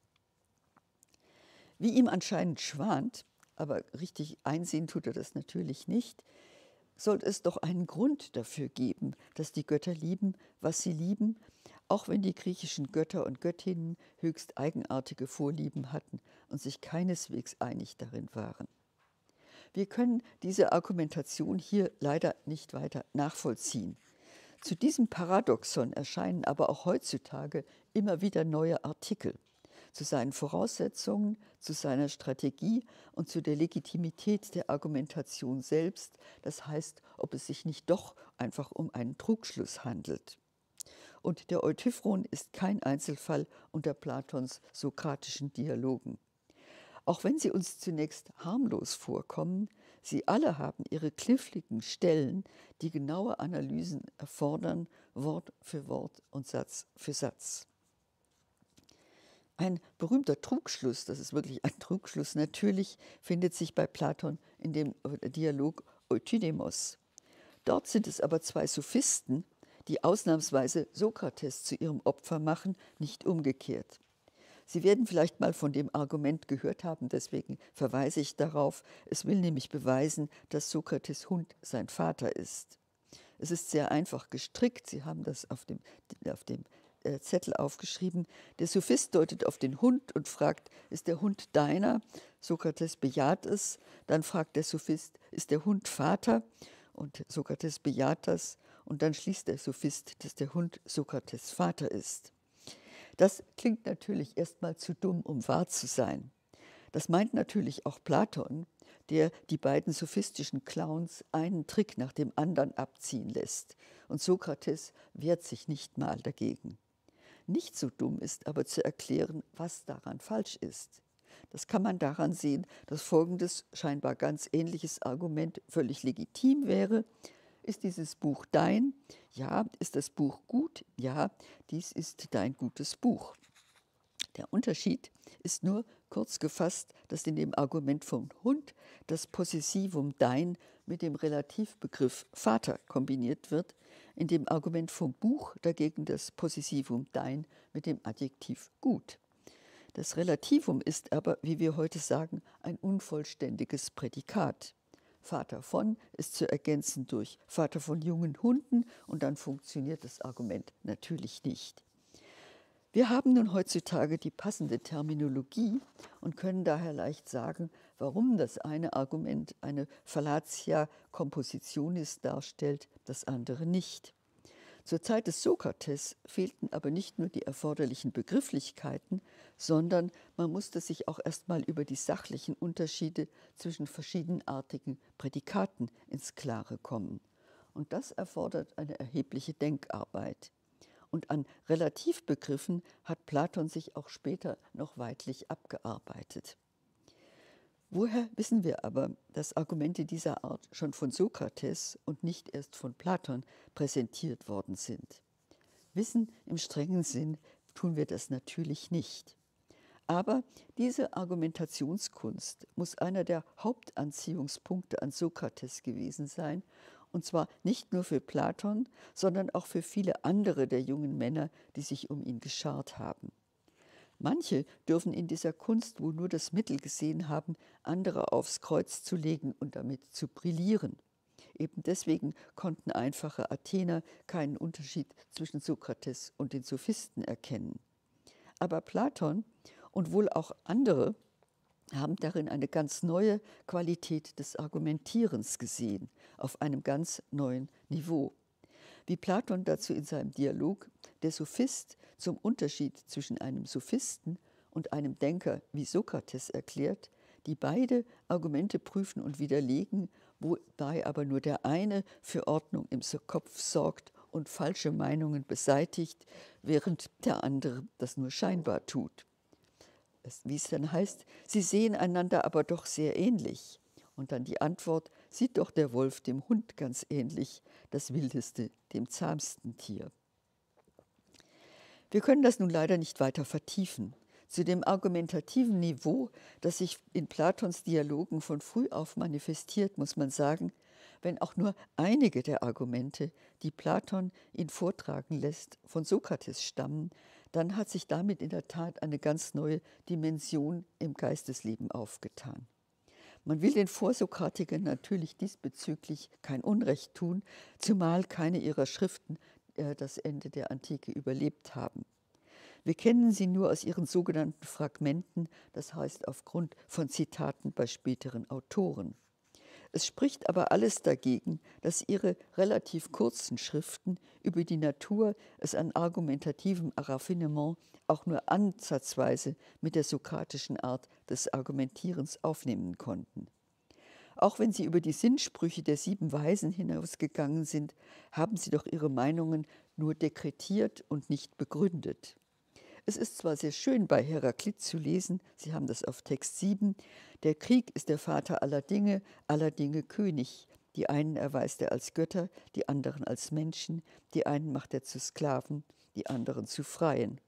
Wie ihm anscheinend schwant, aber richtig einsehen tut er das natürlich nicht, sollte es doch einen Grund dafür geben, dass die Götter lieben, was sie lieben, auch wenn die griechischen Götter und Göttinnen höchst eigenartige Vorlieben hatten und sich keineswegs einig darin waren. Wir können diese Argumentation hier leider nicht weiter nachvollziehen. Zu diesem Paradoxon erscheinen aber auch heutzutage immer wieder neue Artikel zu seinen Voraussetzungen, zu seiner Strategie und zu der Legitimität der Argumentation selbst, das heißt, ob es sich nicht doch einfach um einen Trugschluss handelt. Und der Eutyphron ist kein Einzelfall unter Platons sokratischen Dialogen. Auch wenn sie uns zunächst harmlos vorkommen, sie alle haben ihre kniffligen Stellen, die genaue Analysen erfordern, Wort für Wort und Satz für Satz. Ein berühmter Trugschluss, das ist wirklich ein Trugschluss, natürlich findet sich bei Platon in dem Dialog Eutydemos. Dort sind es aber zwei Sophisten, die ausnahmsweise Sokrates zu ihrem Opfer machen, nicht umgekehrt. Sie werden vielleicht mal von dem Argument gehört haben, deswegen verweise ich darauf. Es will nämlich beweisen, dass Sokrates Hund sein Vater ist. Es ist sehr einfach gestrickt, Sie haben das auf dem, auf dem Zettel aufgeschrieben. Der Sophist deutet auf den Hund und fragt, ist der Hund deiner? Sokrates bejaht es. Dann fragt der Sophist, ist der Hund Vater? Und Sokrates bejaht das. Und dann schließt der Sophist, dass der Hund Sokrates Vater ist. Das klingt natürlich erstmal zu dumm, um wahr zu sein. Das meint natürlich auch Platon, der die beiden sophistischen Clowns einen Trick nach dem anderen abziehen lässt. Und Sokrates wehrt sich nicht mal dagegen. Nicht so dumm ist aber zu erklären, was daran falsch ist. Das kann man daran sehen, dass folgendes scheinbar ganz ähnliches Argument völlig legitim wäre. Ist dieses Buch dein? Ja. Ist das Buch gut? Ja. Dies ist dein gutes Buch. Der Unterschied ist nur, kurz gefasst, dass in dem Argument vom Hund das Possessivum dein mit dem Relativbegriff Vater kombiniert wird, in dem Argument vom Buch dagegen das Possessivum dein mit dem Adjektiv gut. Das Relativum ist aber, wie wir heute sagen, ein unvollständiges Prädikat. Vater von ist zu ergänzen durch Vater von jungen Hunden und dann funktioniert das Argument natürlich nicht. Wir haben nun heutzutage die passende Terminologie und können daher leicht sagen, warum das eine Argument eine Fallatia Compositionis darstellt, das andere nicht. Zur Zeit des Sokrates fehlten aber nicht nur die erforderlichen Begrifflichkeiten, sondern man musste sich auch erstmal über die sachlichen Unterschiede zwischen verschiedenartigen Prädikaten ins Klare kommen. Und das erfordert eine erhebliche Denkarbeit. Und an Relativbegriffen hat Platon sich auch später noch weitlich abgearbeitet. Woher wissen wir aber, dass Argumente dieser Art schon von Sokrates und nicht erst von Platon präsentiert worden sind? Wissen im strengen Sinn tun wir das natürlich nicht. Aber diese Argumentationskunst muss einer der Hauptanziehungspunkte an Sokrates gewesen sein, und zwar nicht nur für Platon, sondern auch für viele andere der jungen Männer, die sich um ihn geschart haben. Manche dürfen in dieser Kunst wohl nur das Mittel gesehen haben, andere aufs Kreuz zu legen und damit zu brillieren. Eben deswegen konnten einfache Athener keinen Unterschied zwischen Sokrates und den Sophisten erkennen. Aber Platon und wohl auch andere haben darin eine ganz neue Qualität des Argumentierens gesehen, auf einem ganz neuen Niveau. Wie Platon dazu in seinem Dialog Der Sophist zum Unterschied zwischen einem Sophisten und einem Denker wie Sokrates erklärt, die beide Argumente prüfen und widerlegen, wobei aber nur der eine für Ordnung im Kopf sorgt und falsche Meinungen beseitigt, während der andere das nur scheinbar tut. Wie es dann heißt, sie sehen einander aber doch sehr ähnlich. Und dann die Antwort, sieht doch der Wolf dem Hund ganz ähnlich, das wildeste dem zahmsten Tier. Wir können das nun leider nicht weiter vertiefen. Zu dem argumentativen Niveau, das sich in Platons Dialogen von früh auf manifestiert, muss man sagen, wenn auch nur einige der Argumente, die Platon ihn vortragen lässt, von Sokrates stammen, dann hat sich damit in der Tat eine ganz neue Dimension im Geistesleben aufgetan. Man will den Vorsokratikern natürlich diesbezüglich kein Unrecht tun, zumal keine ihrer Schriften äh, das Ende der Antike überlebt haben. Wir kennen sie nur aus ihren sogenannten Fragmenten, das heißt aufgrund von Zitaten bei späteren Autoren. Es spricht aber alles dagegen, dass ihre relativ kurzen Schriften über die Natur es an argumentativem Raffinement auch nur ansatzweise mit der sokratischen Art des Argumentierens aufnehmen konnten. Auch wenn sie über die Sinnsprüche der sieben Weisen hinausgegangen sind, haben sie doch ihre Meinungen nur dekretiert und nicht begründet. Es ist zwar sehr schön, bei Heraklit zu lesen, Sie haben das auf Text sieben, der Krieg ist der Vater aller Dinge, aller Dinge König. Die einen erweist er als Götter, die anderen als Menschen, die einen macht er zu Sklaven, die anderen zu Freien.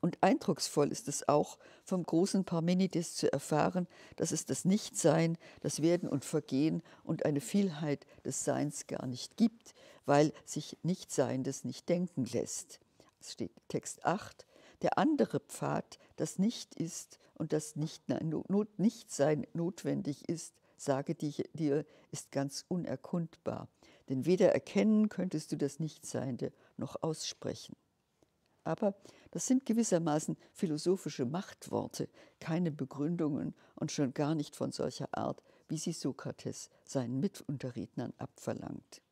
Und eindrucksvoll ist es auch, vom großen Parmenides zu erfahren, dass es das Nichtsein, das Werden und Vergehen und eine Vielheit des Seins gar nicht gibt, weil sich Nichtseiendes nicht denken lässt. Es steht Text acht, der andere Pfad, das nicht ist und das nicht, not, nicht sein notwendig ist, sage dir, ist ganz unerkundbar. Denn weder erkennen könntest du das Nichtseiende noch aussprechen. Aber das sind gewissermaßen philosophische Machtworte, keine Begründungen und schon gar nicht von solcher Art, wie sie Sokrates seinen Mitunterrednern abverlangt.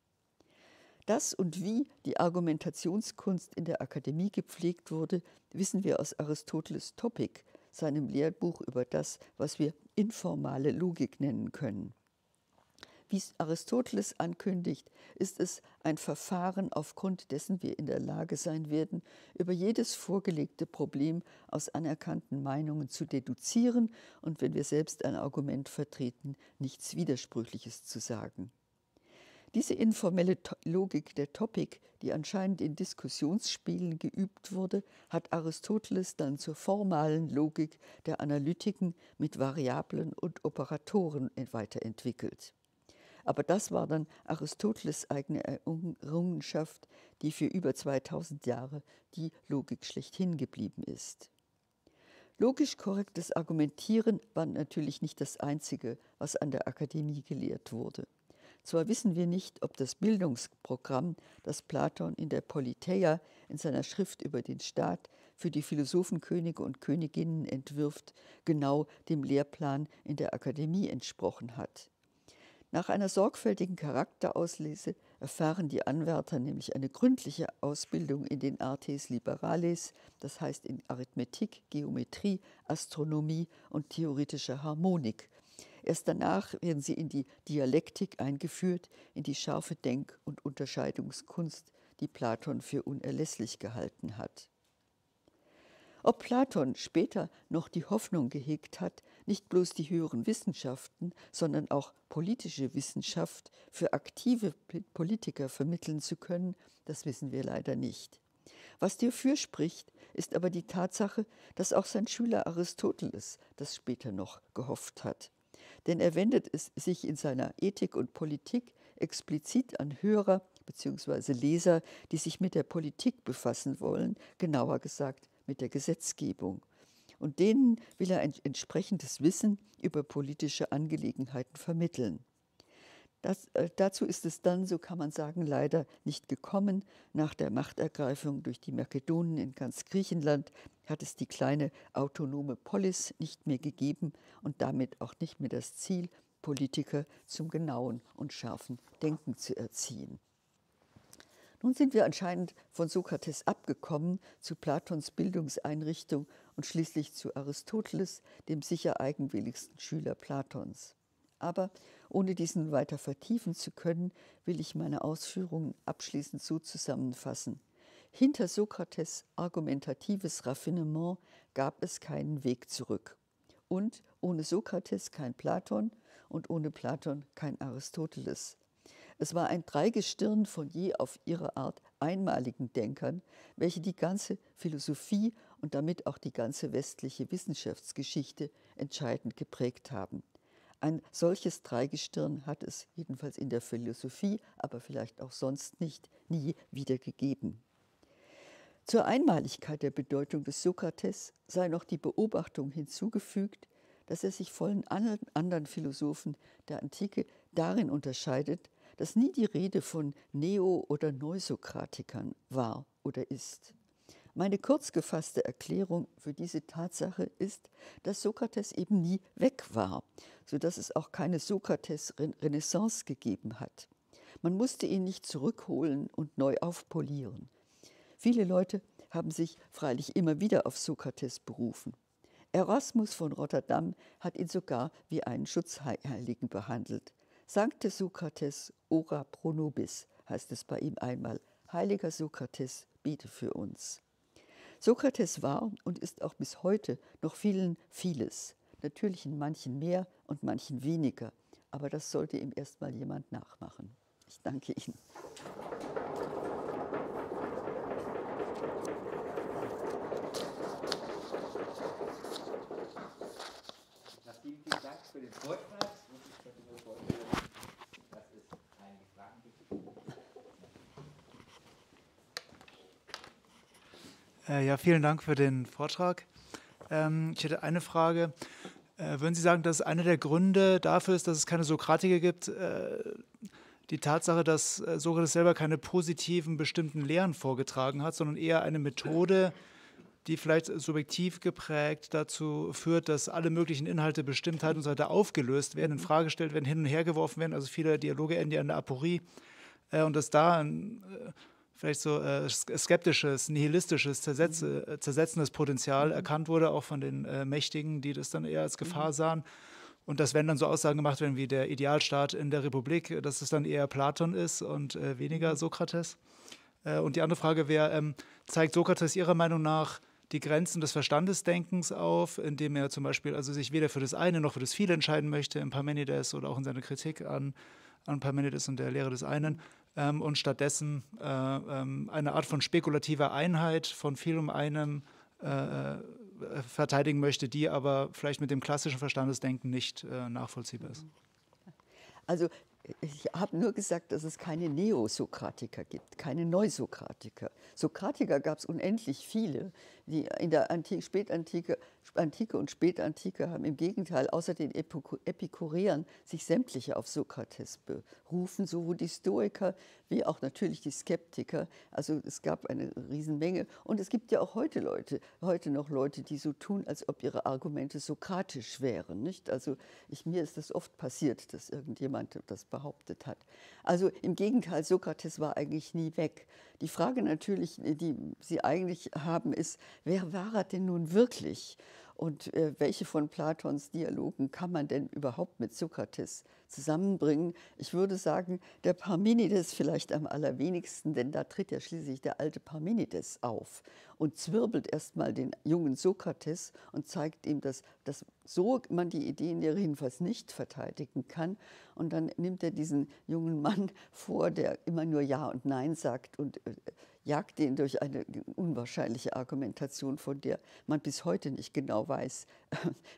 Dass und wie die Argumentationskunst in der Akademie gepflegt wurde, wissen wir aus Aristoteles Topik, seinem Lehrbuch über das, was wir informale Logik nennen können. Wie Aristoteles ankündigt, ist es ein Verfahren, aufgrund dessen wir in der Lage sein werden, über jedes vorgelegte Problem aus anerkannten Meinungen zu deduzieren und, wenn wir selbst ein Argument vertreten, nichts Widersprüchliches zu sagen. Diese informelle Logik der Topik, die anscheinend in Diskussionsspielen geübt wurde, hat Aristoteles dann zur formalen Logik der Analytiken mit Variablen und Operatoren weiterentwickelt. Aber das war dann Aristoteles' eigene Errungenschaft, die für über zweitausend Jahre die Logik schlechthin geblieben ist. Logisch korrektes Argumentieren war natürlich nicht das Einzige, was an der Akademie gelehrt wurde. Zwar wissen wir nicht, ob das Bildungsprogramm, das Platon in der Politeia in seiner Schrift über den Staat für die Philosophenkönige und Königinnen entwirft, genau dem Lehrplan in der Akademie entsprochen hat. Nach einer sorgfältigen Charakterauslese erfahren die Anwärter nämlich eine gründliche Ausbildung in den Artes Liberales, das heißt in Arithmetik, Geometrie, Astronomie und theoretischer Harmonik. Erst danach werden sie in die Dialektik eingeführt, in die scharfe Denk- und Unterscheidungskunst, die Platon für unerlässlich gehalten hat. Ob Platon später noch die Hoffnung gehegt hat, nicht bloß die höheren Wissenschaften, sondern auch politische Wissenschaft für aktive Politiker vermitteln zu können, das wissen wir leider nicht. Was dafür spricht, ist aber die Tatsache, dass auch sein Schüler Aristoteles das später noch gehofft hat. Denn er wendet es sich in seiner Ethik und Politik explizit an Hörer bzw. Leser, die sich mit der Politik befassen wollen, genauer gesagt mit der Gesetzgebung. Und denen will er ein entsprechendes Wissen über politische Angelegenheiten vermitteln. Das, äh, dazu ist es dann, so kann man sagen, leider nicht gekommen. Nach der Machtergreifung durch die Makedonen in ganz Griechenland hat es die kleine autonome Polis nicht mehr gegeben und damit auch nicht mehr das Ziel, Politiker zum genauen und scharfen Denken zu erziehen. Nun sind wir anscheinend von Sokrates abgekommen zu Platons Bildungseinrichtung und schließlich zu Aristoteles, dem sicher eigenwilligsten Schüler Platons. Aber ohne diesen weiter vertiefen zu können, will ich meine Ausführungen abschließend so zusammenfassen. Hinter Sokrates' argumentatives Raffinement gab es keinen Weg zurück. Und ohne Sokrates kein Platon und ohne Platon kein Aristoteles. Es war ein Dreigestirn von je auf ihre Art einmaligen Denkern, welche die ganze Philosophie und damit auch die ganze westliche Wissenschaftsgeschichte entscheidend geprägt haben. Ein solches Dreigestirn hat es jedenfalls in der Philosophie, aber vielleicht auch sonst nicht, nie wieder gegeben. Zur Einmaligkeit der Bedeutung des Sokrates sei noch die Beobachtung hinzugefügt, dass er sich von allen anderen Philosophen der Antike darin unterscheidet, dass nie die Rede von Neo- oder Neusokratikern war oder ist. Meine kurz gefasste Erklärung für diese Tatsache ist, dass Sokrates eben nie weg war, sodass es auch keine Sokrates-Renaissance gegeben hat. Man musste ihn nicht zurückholen und neu aufpolieren. Viele Leute haben sich freilich immer wieder auf Sokrates berufen. Erasmus von Rotterdam hat ihn sogar wie einen Schutzheiligen behandelt. Sancte Sokrates, ora pro nobis, heißt es bei ihm einmal. Heiliger Sokrates, bete für uns. Sokrates war und ist auch bis heute noch vielen vieles. Natürlich in manchen mehr und manchen weniger. Aber das sollte ihm erst mal jemand nachmachen. Ich danke Ihnen. Vielen, vielen Dank für den Vortrag. Und ich könnte nur vorstellen, dass es einige Fragen gibt. Ja, vielen Dank für den Vortrag. Ich hätte eine Frage. Würden Sie sagen, dass einer der Gründe dafür ist, dass es keine Sokratiker gibt, die Tatsache, dass Sokrates selber keine positiven bestimmten Lehren vorgetragen hat, sondern eher eine Methode, die vielleicht subjektiv geprägt dazu führt, dass alle möglichen Inhalte, Bestimmtheit und so weiter aufgelöst werden, in Frage gestellt werden, hin und her geworfen werden, also viele Dialoge enden ja in der Aporie, und dass da ein vielleicht so äh, skeptisches, nihilistisches, zersetz, äh, zersetzendes Potenzial mhm. erkannt wurde, auch von den äh, Mächtigen, die das dann eher als Gefahr mhm. sahen. Und dass, wenn dann so Aussagen gemacht werden wie der Idealstaat in der Republik, dass es dann eher Platon ist und äh, weniger Sokrates. Äh, und die andere Frage wäre, ähm, zeigt Sokrates Ihrer Meinung nach die Grenzen des Verstandesdenkens auf, indem er zum Beispiel also sich weder für das eine noch für das viele entscheiden möchte, in Parmenides oder auch in seiner Kritik an, an Parmenides und der Lehre des einen, Ähm, und stattdessen äh, ähm, eine Art von spekulativer Einheit von viel um einem äh, verteidigen möchte, die aber vielleicht mit dem klassischen Verstandesdenken nicht äh, nachvollziehbar ist. Also ich habe nur gesagt, dass es keine Neosokratiker gibt, keine Neusokratiker. Sokratiker gab es unendlich viele. Die in der Antike, Spätantike Antike und Spätantike haben im Gegenteil außer den Epikureern sich sämtliche auf Sokrates berufen, sowohl die Stoiker wie auch natürlich die Skeptiker. Also es gab eine Riesenmenge. Und es gibt ja auch heute Leute, heute noch Leute, die so tun, als ob ihre Argumente sokratisch wären. Nicht? Also ich, mir ist das oft passiert, dass irgendjemand das behauptet. behauptet hat. Also im Gegenteil, Sokrates war eigentlich nie weg. Die Frage natürlich, die Sie eigentlich haben, ist, wer war er denn nun wirklich? Und äh, welche von Platons Dialogen kann man denn überhaupt mit Sokrates zusammenbringen? Ich würde sagen, der Parmenides vielleicht am allerwenigsten, denn da tritt ja schließlich der alte Parmenides auf und zwirbelt erstmal den jungen Sokrates und zeigt ihm, dass, dass so man die Ideen jedenfalls nicht verteidigen kann. Und dann nimmt er diesen jungen Mann vor, der immer nur Ja und Nein sagt und äh, jagt ihn durch eine unwahrscheinliche Argumentation, von der man bis heute nicht genau weiß,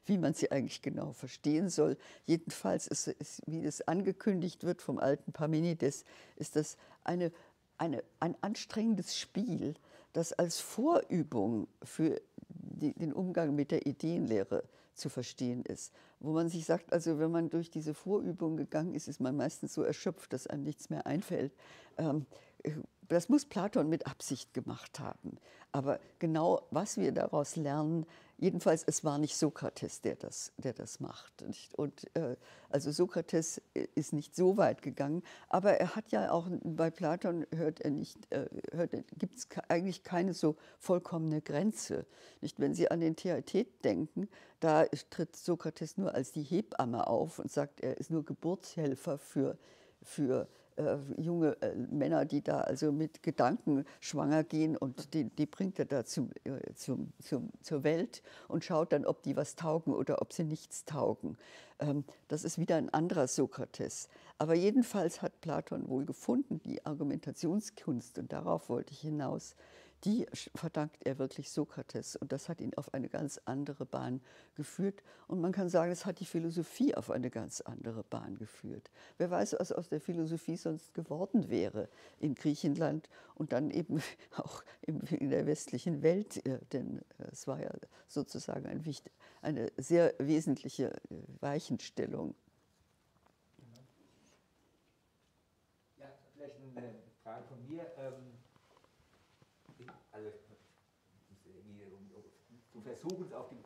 wie man sie eigentlich genau verstehen soll. Jedenfalls ist es, wie es angekündigt wird vom alten Parmenides, ist das eine, eine, ein anstrengendes Spiel, das als Vorübung für die, den Umgang mit der Ideenlehre zu verstehen ist. Wo man sich sagt, also wenn man durch diese Vorübung gegangen ist, ist man meistens so erschöpft, dass einem nichts mehr einfällt. Ähm, Das muss Platon mit Absicht gemacht haben. Aber genau, was wir daraus lernen, jedenfalls, es war nicht Sokrates, der das, der das macht. Und, äh, also Sokrates ist nicht so weit gegangen, aber er hat ja auch, bei Platon hört er nicht, äh, gibt es eigentlich keine so vollkommene Grenze. Nicht? Wenn Sie an den Theatet denken, da tritt Sokrates nur als die Hebamme auf und sagt, er ist nur Geburtshelfer für, für Äh, junge äh, Männer, die da also mit Gedanken schwanger gehen, und die, die bringt er da zum, äh, zum, zum, zur Welt und schaut dann, ob die was taugen oder ob sie nichts taugen. Ähm, das ist wieder ein anderer Sokrates. Aber jedenfalls hat Platon wohl gefunden, die Argumentationskunst, und darauf wollte ich hinaus, die verdankt er wirklich Sokrates, und das hat ihn auf eine ganz andere Bahn geführt. Und man kann sagen, es hat die Philosophie auf eine ganz andere Bahn geführt. Wer weiß, was aus der Philosophie sonst geworden wäre in Griechenland und dann eben auch in der westlichen Welt, denn es war ja sozusagen ein wichtig, eine sehr wesentliche Weichenstellung. Ja, vielleicht eine Frage von mir. Also, um zu versuchen, es auf den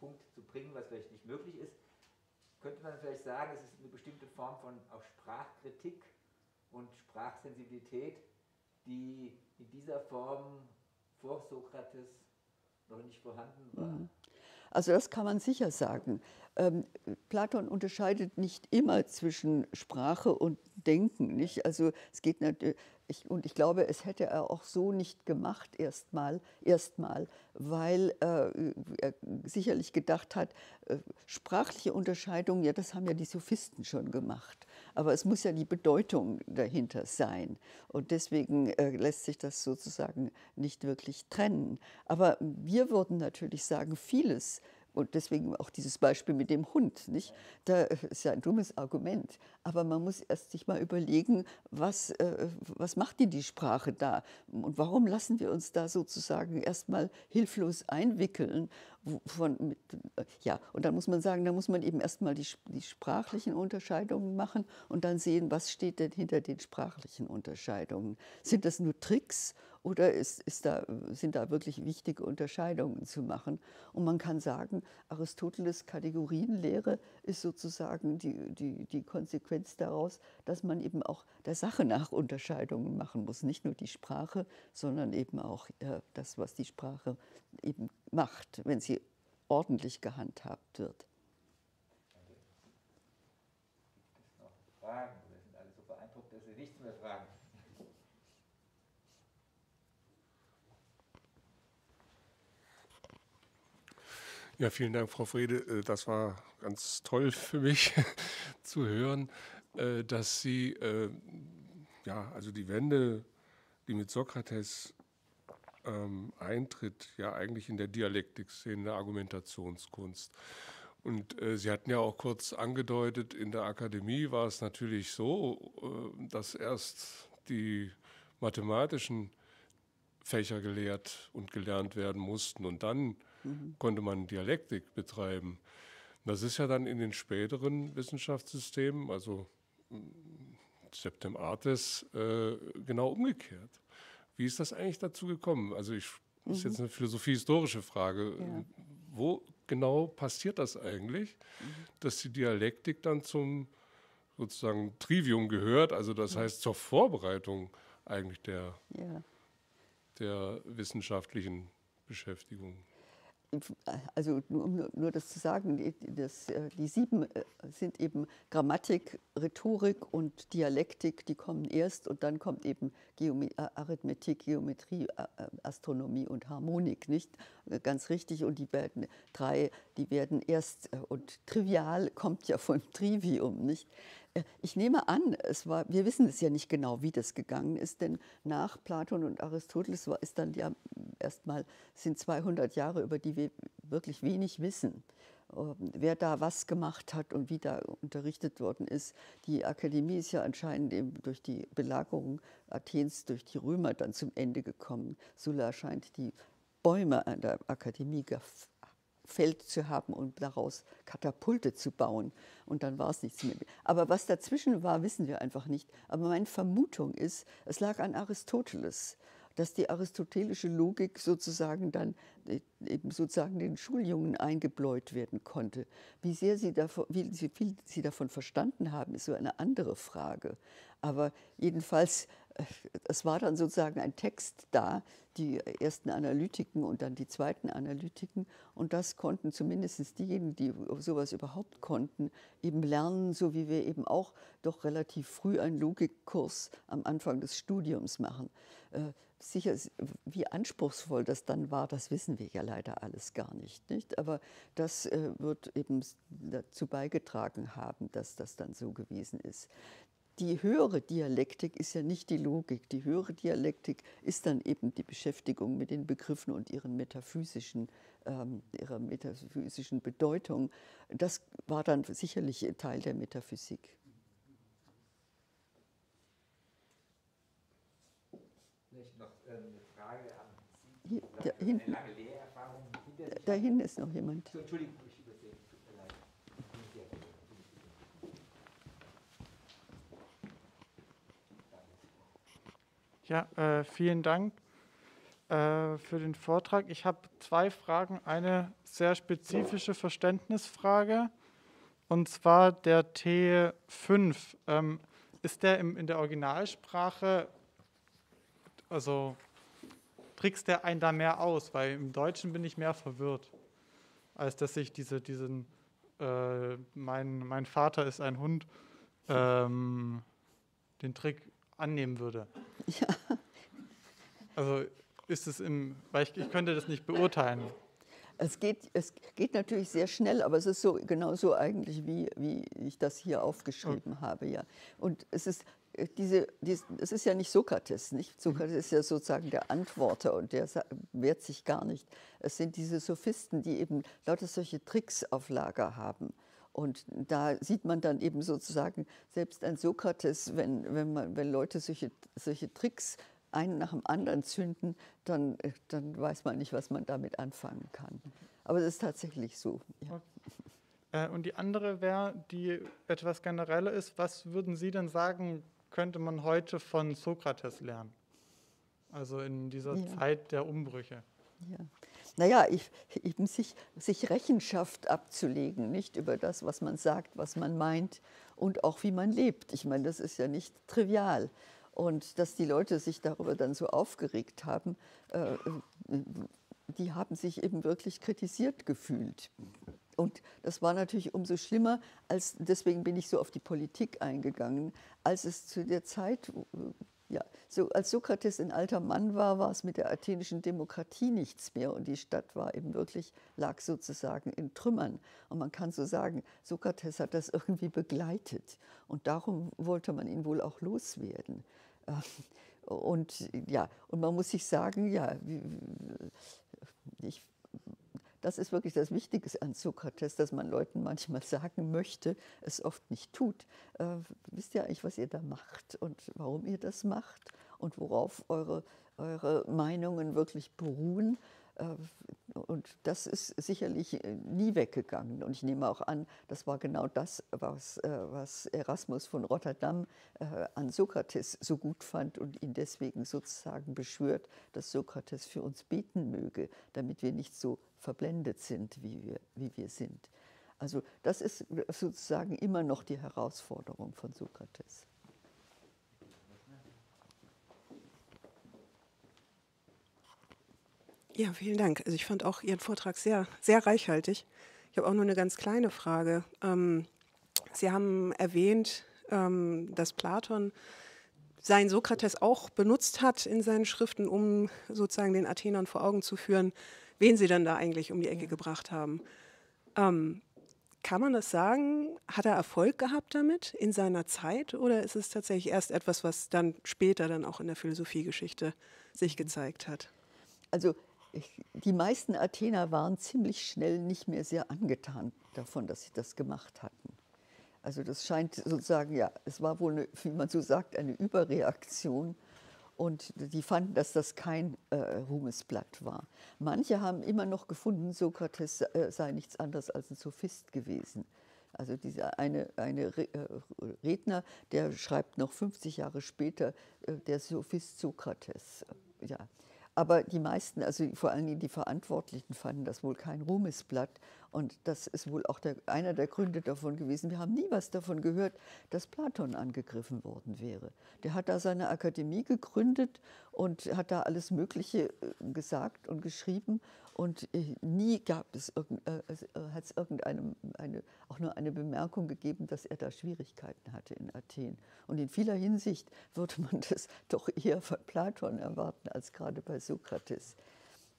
Punkt zu bringen, was vielleicht nicht möglich ist, könnte man vielleicht sagen, es ist eine bestimmte Form von auch Sprachkritik und Sprachsensibilität, die in dieser Form vor Sokrates noch nicht vorhanden war. Also das kann man sicher sagen. Ähm, Platon unterscheidet nicht immer zwischen Sprache und Denken, nicht? Also es geht natürlich. Ich, und ich glaube, es hätte er auch so nicht gemacht erstmal, erstmal, weil äh, er sicherlich gedacht hat, äh, sprachliche Unterscheidungen, ja, das haben ja die Sophisten schon gemacht. Aber es muss ja die Bedeutung dahinter sein. Und deswegen äh, lässt sich das sozusagen nicht wirklich trennen. Aber wir würden natürlich sagen, vieles. Und deswegen auch dieses Beispiel mit dem Hund, nicht? Da ist ja ein dummes Argument. Aber man muss erst sich mal überlegen, was, äh, was macht denn die Sprache da? Und warum lassen wir uns da sozusagen erstmal hilflos einwickeln? Von, mit, ja, und dann muss man sagen, da muss man eben erstmal die, die sprachlichen Unterscheidungen machen und dann sehen, was steht denn hinter den sprachlichen Unterscheidungen? Sind das nur Tricks? Oder ist, ist da, sind da wirklich wichtige Unterscheidungen zu machen? Und man kann sagen, Aristoteles Kategorienlehre ist sozusagen die, die, die Konsequenz daraus, dass man eben auch der Sache nach Unterscheidungen machen muss. Nicht nur die Sprache, sondern eben auch äh, das, was die Sprache eben macht, wenn sie ordentlich gehandhabt wird. Gibt es noch Fragen? Wir sind alle so beeindruckt, dass Sie nichts mehr fragen. Ja, vielen Dank, Frau Frede. Das war ganz toll für mich zu hören, dass Sie ja, also die Wende, die mit Sokrates ähm, eintritt, ja eigentlich in der Dialektik-Szene, in der Argumentationskunst. Und äh, Sie hatten ja auch kurz angedeutet, in der Akademie war es natürlich so, äh, dass erst die mathematischen Fächer gelehrt und gelernt werden mussten und dann mhm. konnte man Dialektik betreiben. Das ist ja dann in den späteren Wissenschaftssystemen, also Septem Artes, äh, genau umgekehrt. Wie ist das eigentlich dazu gekommen? Also ich, mhm. ist jetzt eine philosophiehistorische Frage. Ja. Wo genau passiert das eigentlich, mhm. dass die Dialektik dann zum sozusagen Trivium gehört, also das heißt zur Vorbereitung eigentlich der, ja. der wissenschaftlichen Beschäftigung. Also nur, um nur das zu sagen, die, das, die sieben sind eben Grammatik, Rhetorik und Dialektik, die kommen erst und dann kommt eben Geome- Arithmetik, Geometrie, Astronomie und Harmonik, nicht? Ganz richtig, und die beiden drei, die werden erst, und Trivial kommt ja von Trivium, nicht? Ich nehme an, es war, wir wissen es ja nicht genau, wie das gegangen ist, denn nach Platon und Aristoteles war, ist dann ja erstmal sind zweihundert Jahre, über die wir wirklich wenig wissen, wer da was gemacht hat und wie da unterrichtet worden ist. Die Akademie ist ja anscheinend eben durch die Belagerung Athens durch die Römer dann zum Ende gekommen. Sulla scheint die Bäume an der Akademie gefällt zu haben und daraus Katapulte zu bauen. Und dann war es nichts mehr. Aber was dazwischen war, wissen wir einfach nicht. Aber meine Vermutung ist, es lag an Aristoteles, dass die aristotelische Logik sozusagen dann eben sozusagen den Schuljungen eingebläut werden konnte. Wie sehr sie davon, wie viel sie davon verstanden haben, ist so eine andere Frage. Aber jedenfalls, es war dann sozusagen ein Text da, die ersten Analytiken und dann die zweiten Analytiken. Und das konnten zumindest diejenigen, die sowas überhaupt konnten, eben lernen, so wie wir eben auch doch relativ früh einen Logikkurs am Anfang des Studiums machen. Sicher, wie anspruchsvoll das dann war, das wissen wir ja leider alles gar nicht, nicht? Aber das wird eben dazu beigetragen haben, dass das dann so gewesen ist. Die höhere Dialektik ist ja nicht die Logik. Die höhere Dialektik ist dann eben die Beschäftigung mit den Begriffen und ihren metaphysischen, ähm, ihrer metaphysischen Bedeutung. Das war dann sicherlich Teil der Metaphysik. Vielleicht noch eine Frage an Sie. Hier, da eine hinten, lange Lehrerfahrung hinter sich. Da hinten ist noch jemand. So, Entschuldigung. Ja, äh, vielen Dank äh, für den Vortrag. Ich habe zwei Fragen. Eine sehr spezifische Verständnisfrage, und zwar der T fünf. Ähm, ist der im, in der Originalsprache, also trickst der einen da mehr aus? Weil im Deutschen bin ich mehr verwirrt, als dass ich diese, diesen, äh, mein, mein Vater ist ein Hund, ähm, den Trick annehmen würde. Ja. Also ist es im, weil ich, ich könnte das nicht beurteilen. Es geht, es geht natürlich sehr schnell, aber es ist so genauso eigentlich, wie, wie ich das hier aufgeschrieben okay. habe. Ja. Und es ist, diese, diese, es ist ja nicht Sokrates, nicht? Sokrates ist ja sozusagen der Antworter und der wehrt sich gar nicht. Es sind diese Sophisten, die eben lauter solche Tricks auf Lager haben. Und da sieht man dann eben sozusagen, selbst ein Sokrates, wenn, wenn, man, wenn Leute solche, solche Tricks einen nach dem anderen zünden, dann, dann weiß man nicht, was man damit anfangen kann. Aber es ist tatsächlich so. Ja. Okay. Äh, und die andere wäre, die etwas genereller ist, was würden Sie denn sagen, könnte man heute von Sokrates lernen? Also in dieser ja. Zeit der Umbrüche. Ja. Naja, ich, eben sich, sich Rechenschaft abzulegen, nicht über das, was man sagt, was man meint und auch wie man lebt. Ich meine, das ist ja nicht trivial. Und dass die Leute sich darüber dann so aufgeregt haben, äh, die haben sich eben wirklich kritisiert gefühlt. Und das war natürlich umso schlimmer, als, deswegen bin ich so auf die Politik eingegangen, als es zu der Zeit... Ja, so als Sokrates ein alter Mann war, war es mit der athenischen Demokratie nichts mehr und die Stadt war eben wirklich, lag sozusagen in Trümmern. Und man kann so sagen, Sokrates hat das irgendwie begleitet und darum wollte man ihn wohl auch loswerden. Und ja, und man muss sich sagen, ja, ich, das ist wirklich das Wichtige an Sokrates, dass man Leuten manchmal sagen möchte, es oft nicht tut. Äh, wisst ihr eigentlich, was ihr da macht und warum ihr das macht und worauf eure, eure Meinungen wirklich beruhen? Äh, und das ist sicherlich nie weggegangen. Und ich nehme auch an, das war genau das, was, äh, was Erasmus von Rotterdam äh, an Sokrates so gut fand und ihn deswegen sozusagen beschwört, dass Sokrates für uns beten möge, damit wir nicht so verblendet sind, wie wir, wie wir sind. Also das ist sozusagen immer noch die Herausforderung von Sokrates. Ja, vielen Dank. Also ich fand auch Ihren Vortrag sehr, sehr reichhaltig. Ich habe auch nur eine ganz kleine Frage. Ähm, Sie haben erwähnt, ähm, dass Platon seinen Sokrates auch benutzt hat in seinen Schriften, um sozusagen den Athenern vor Augen zu führen, wen sie dann da eigentlich um die Ecke ja. gebracht haben. Ähm, kann man das sagen? Hat er Erfolg gehabt damit in seiner Zeit? Oder ist es tatsächlich erst etwas, was dann später dann auch in der Philosophiegeschichte sich gezeigt hat? Also ich, die meisten Athener waren ziemlich schnell nicht mehr sehr angetan davon, dass sie das gemacht hatten. Also das scheint sozusagen, ja, es war wohl, eine, wie man so sagt, eine Überreaktion. Und die fanden, dass das kein äh, Ruhmesblatt war. Manche haben immer noch gefunden, Sokrates äh, sei nichts anderes als ein Sophist gewesen. Also dieser eine, eine Re äh, Redner, der schreibt noch fünfzig Jahre später, äh, der Sophist Sokrates. Äh, ja. Aber die meisten, also vor allen Dingen die Verantwortlichen, fanden das wohl kein Ruhmesblatt. Und das ist wohl auch der, einer der Gründe davon gewesen. Wir haben nie was davon gehört, dass Platon angegriffen worden wäre. Der hat da seine Akademie gegründet und hat da alles Mögliche gesagt und geschrieben. Und nie gab es, äh, hat es irgendeinem eine, auch nur eine Bemerkung gegeben, dass er da Schwierigkeiten hatte in Athen. Und in vieler Hinsicht würde man das doch eher von Platon erwarten als gerade bei Sokrates.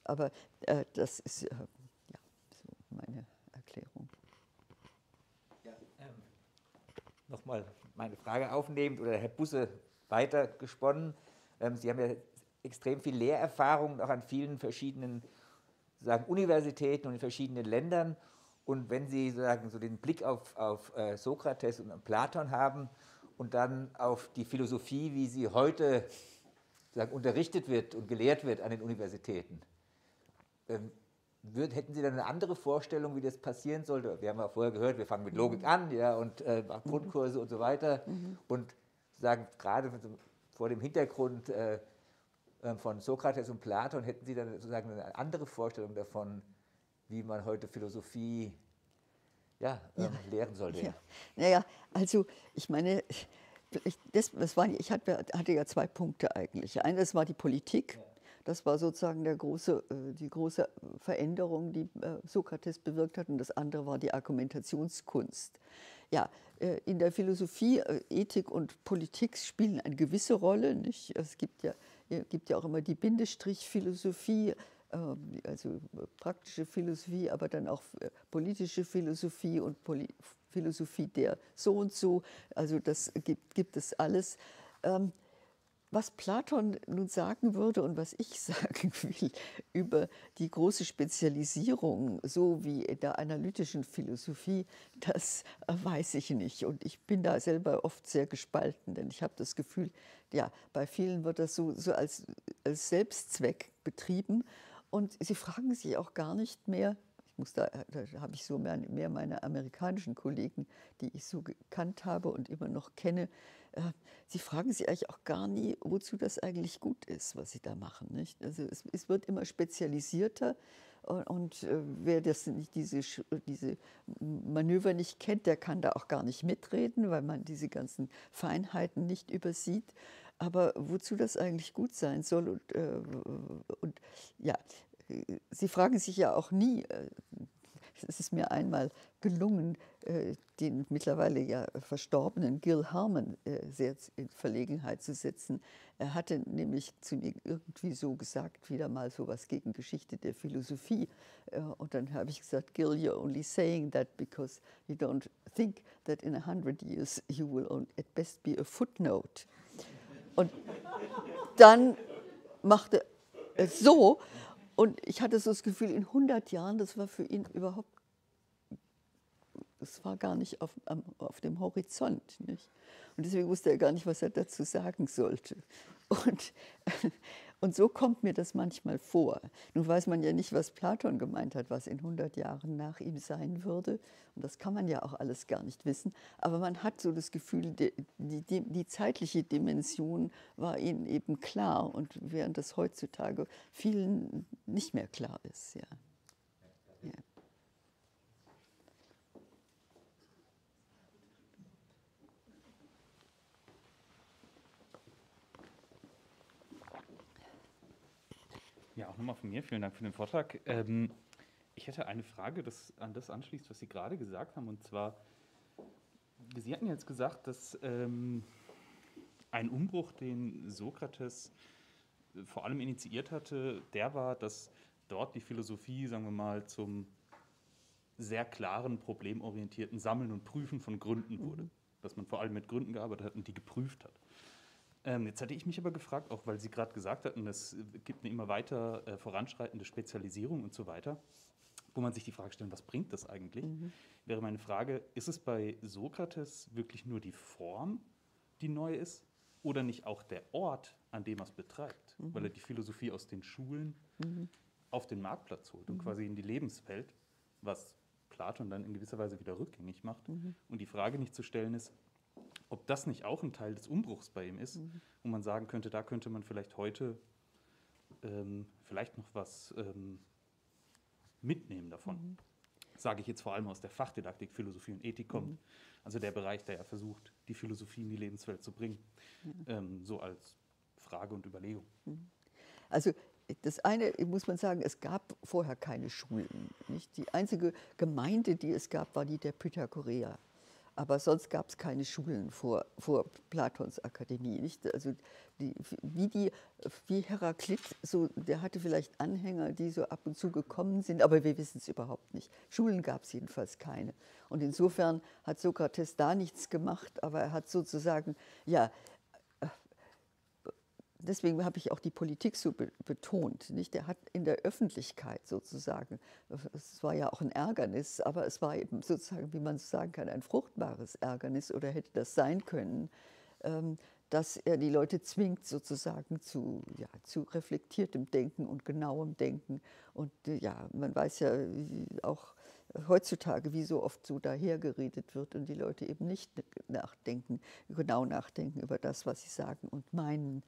Aber äh, das ist äh, ja, so meine Erklärung. Ja, ähm, nochmal meine Frage aufnehmend oder Herr Busse weitergesponnen. Ähm, Sie haben ja extrem viel Lehrerfahrung auch an vielen verschiedenen sozusagen Universitäten und in verschiedenen Ländern. Und wenn Sie sozusagen so den Blick auf, auf äh, Sokrates und Platon haben und dann auf die Philosophie, wie sie heute sozusagen unterrichtet wird und gelehrt wird an den Universitäten, ähm, würd, hätten Sie dann eine andere Vorstellung, wie das passieren sollte? Wir haben ja vorher gehört, wir fangen mit Logik an, ja, und äh, Grundkurse und so weiter. Mhm. Und sozusagen gerade vor dem Hintergrund äh, von Sokrates und Platon, hätten Sie dann sozusagen eine andere Vorstellung davon, wie man heute Philosophie ja, ähm, ja. lehren sollte? Ja. Naja, also ich meine, ich, das, das war, ich hatte, hatte ja zwei Punkte eigentlich. Eines war die Politik, ja. das war sozusagen der große, die große Veränderung, die Sokrates bewirkt hat, und das andere war die Argumentationskunst. Ja, in der Philosophie, Ethik und Politik spielen eine gewisse Rolle, nicht? Es gibt ja Es gibt ja auch immer die Bindestrichphilosophie, also praktische Philosophie, aber dann auch politische Philosophie und Poli Philosophie der so und so. Also das gibt, gibt es alles. Was Platon nun sagen würde und was ich sagen will über die große Spezialisierung, so wie in der analytischen Philosophie, das weiß ich nicht. Und ich bin da selber oft sehr gespalten, denn ich habe das Gefühl, ja, bei vielen wird das so, so als, als Selbstzweck betrieben. Und sie fragen sich auch gar nicht mehr, ich muss da, da habe ich so mehr, mehr meine amerikanischen Kollegen, die ich so gekannt habe und immer noch kenne, Sie fragen sich eigentlich auch gar nie, wozu das eigentlich gut ist, was Sie da machen. Nicht? Also es, es wird immer spezialisierter, und, und äh, wer das nicht, diese, diese Manöver nicht kennt, der kann da auch gar nicht mitreden, weil man diese ganzen Feinheiten nicht übersieht. Aber wozu das eigentlich gut sein soll und, äh, und ja, Sie fragen sich ja auch nie, äh, es ist mir einmal gelungen, den mittlerweile ja verstorbenen Gil Harmon sehr in Verlegenheit zu setzen. Er hatte nämlich zu mir irgendwie so gesagt, wieder mal so was gegen Geschichte der Philosophie. Und dann habe ich gesagt, Gil, you're only saying that because you don't think that in a hundred years you will at best be a footnote. Und dann machte er so. Und ich hatte so das Gefühl, in hundert Jahren, das war für ihn überhaupt, das war gar nicht auf, auf dem Horizont. Nicht? Und deswegen wusste er gar nicht, was er dazu sagen sollte. Und, und so kommt mir das manchmal vor. Nun weiß man ja nicht, was Platon gemeint hat, was in hundert Jahren nach ihm sein würde. Und das kann man ja auch alles gar nicht wissen. Aber man hat so das Gefühl, die, die, die zeitliche Dimension war ihnen eben klar. Und während das heutzutage vielen nicht mehr klar ist. Ja. Ja. Ja, auch nochmal von mir. Vielen Dank für den Vortrag. Ähm, ich hätte eine Frage, das an das anschließt, was Sie gerade gesagt haben. Und zwar, Sie hatten jetzt gesagt, dass ähm, ein Umbruch, den Sokrates vor allem initiiert hatte, der war, dass dort die Philosophie, sagen wir mal, zum sehr klaren, problemorientierten Sammeln und Prüfen von Gründen wurde. Dass man vor allem mit Gründen gearbeitet hat und die geprüft hat. Ähm, jetzt hatte ich mich aber gefragt, auch weil Sie gerade gesagt hatten, es gibt eine immer weiter äh, voranschreitende Spezialisierung und so weiter, wo man sich die Frage stellt, was bringt das eigentlich? Mhm. Wäre meine Frage, ist es bei Sokrates wirklich nur die Form, die neu ist, oder nicht auch der Ort, an dem er es betreibt? Mhm. Weil er die Philosophie aus den Schulen mhm. auf den Marktplatz holt und mhm. quasi in die Lebenswelt, was Platon dann in gewisser Weise wieder rückgängig macht. Mhm. Und die Frage nicht zu stellen ist, ob das nicht auch ein Teil des Umbruchs bei ihm ist, mhm. wo man sagen könnte, da könnte man vielleicht heute ähm, vielleicht noch was ähm, mitnehmen davon. Mhm. Sage ich jetzt vor allem aus der Fachdidaktik, Philosophie und Ethik kommt. Mhm. Also der Bereich, der ja versucht, die Philosophie in die Lebenswelt zu bringen. Mhm. Ähm, so als Frage und Überlegung. Mhm. Also das eine, muss man sagen, es gab vorher keine Schulen. Nicht? Die einzige Gemeinde, die es gab, war die der Pythagoreer. Aber sonst gab es keine Schulen vor, vor Platons Akademie. Nicht? Also die, wie, die, wie Heraklit, so, der hatte vielleicht Anhänger, die so ab und zu gekommen sind, aber wir wissen es überhaupt nicht. Schulen gab es jedenfalls keine. Und insofern hat Sokrates da nichts gemacht, aber er hat sozusagen, ja, deswegen habe ich auch die Politik so be betont. Nicht? Der hat in der Öffentlichkeit sozusagen, es war ja auch ein Ärgernis, aber es war eben sozusagen, wie man so sagen kann, ein fruchtbares Ärgernis oder hätte das sein können, ähm, dass er die Leute zwingt sozusagen zu, ja, zu reflektiertem Denken und genauem Denken. Und äh, ja, man weiß ja auch heutzutage, wie so oft so dahergeredet wird und die Leute eben nicht nachdenken, genau nachdenken über das, was sie sagen und meinen.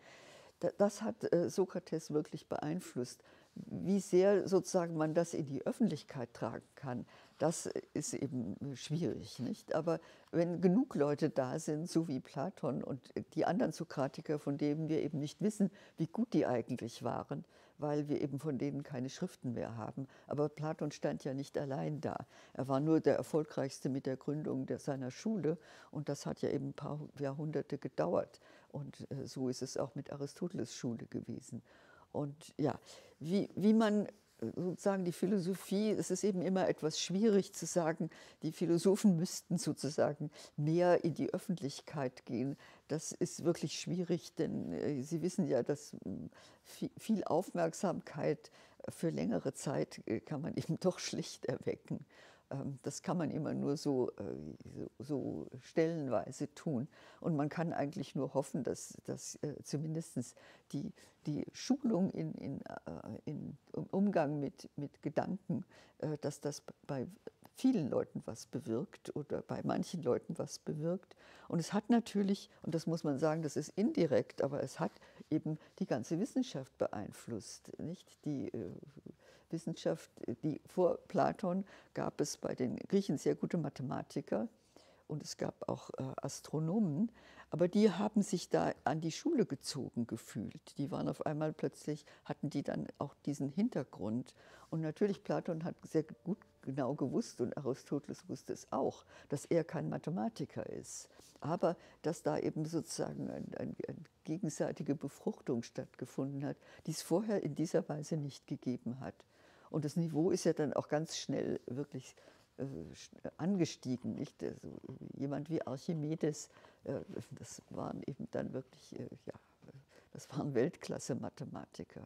Das hat Sokrates wirklich beeinflusst. Wie sehr sozusagen man das in die Öffentlichkeit tragen kann, das ist eben schwierig, nicht? Aber wenn genug Leute da sind, so wie Platon und die anderen Sokratiker, von denen wir eben nicht wissen, wie gut die eigentlich waren, weil wir eben von denen keine Schriften mehr haben. Aber Platon stand ja nicht allein da. Er war nur der Erfolgreichste mit der Gründung der, seiner Schule und das hat ja eben ein paar Jahrhunderte gedauert. Und so ist es auch mit Aristoteles Schule gewesen. Und ja, wie, wie man sozusagen die Philosophie, es ist eben immer etwas schwierig zu sagen, die Philosophen müssten sozusagen mehr in die Öffentlichkeit gehen. Das ist wirklich schwierig, denn äh, Sie wissen ja, dass viel, viel Aufmerksamkeit für längere Zeit äh, kann man eben doch schlicht erwecken. Das kann man immer nur so, so stellenweise tun. Und man kann eigentlich nur hoffen, dass, dass zumindest die, die Schulung in, in, in Umgang mit, mit Gedanken, dass das bei vielen Leuten was bewirkt oder bei manchen Leuten was bewirkt. Und es hat natürlich, und das muss man sagen, das ist indirekt, aber es hat eben die ganze Wissenschaft beeinflusst, nicht? Die Wissenschaft, die vor Platon gab es bei den Griechen sehr gute Mathematiker und es gab auch äh, Astronomen, aber die haben sich da an die Schule gezogen gefühlt. Die waren auf einmal plötzlich, hatten die dann auch diesen Hintergrund. Und natürlich, Platon hat sehr gut genau gewusst und Aristoteles wusste es auch, dass er kein Mathematiker ist. Aber dass da eben sozusagen ein, ein, eine gegenseitige Befruchtung stattgefunden hat, die es vorher in dieser Weise nicht gegeben hat. Und das Niveau ist ja dann auch ganz schnell wirklich äh, angestiegen. Nicht? Also jemand wie Archimedes, äh, das waren eben dann wirklich, äh, ja, das waren Weltklasse-Mathematiker.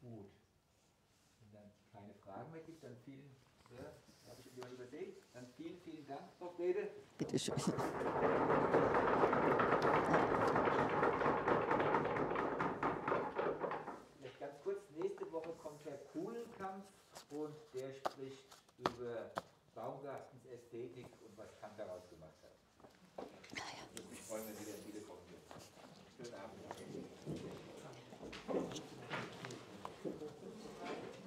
Gut. Wenn dann keine Fragen mehr gibt, dann vielen, ja, habe ich immer überlegt, dann vielen, vielen Dank, Frau Frede. Bitte schön. Kuhl-Kampf und der spricht über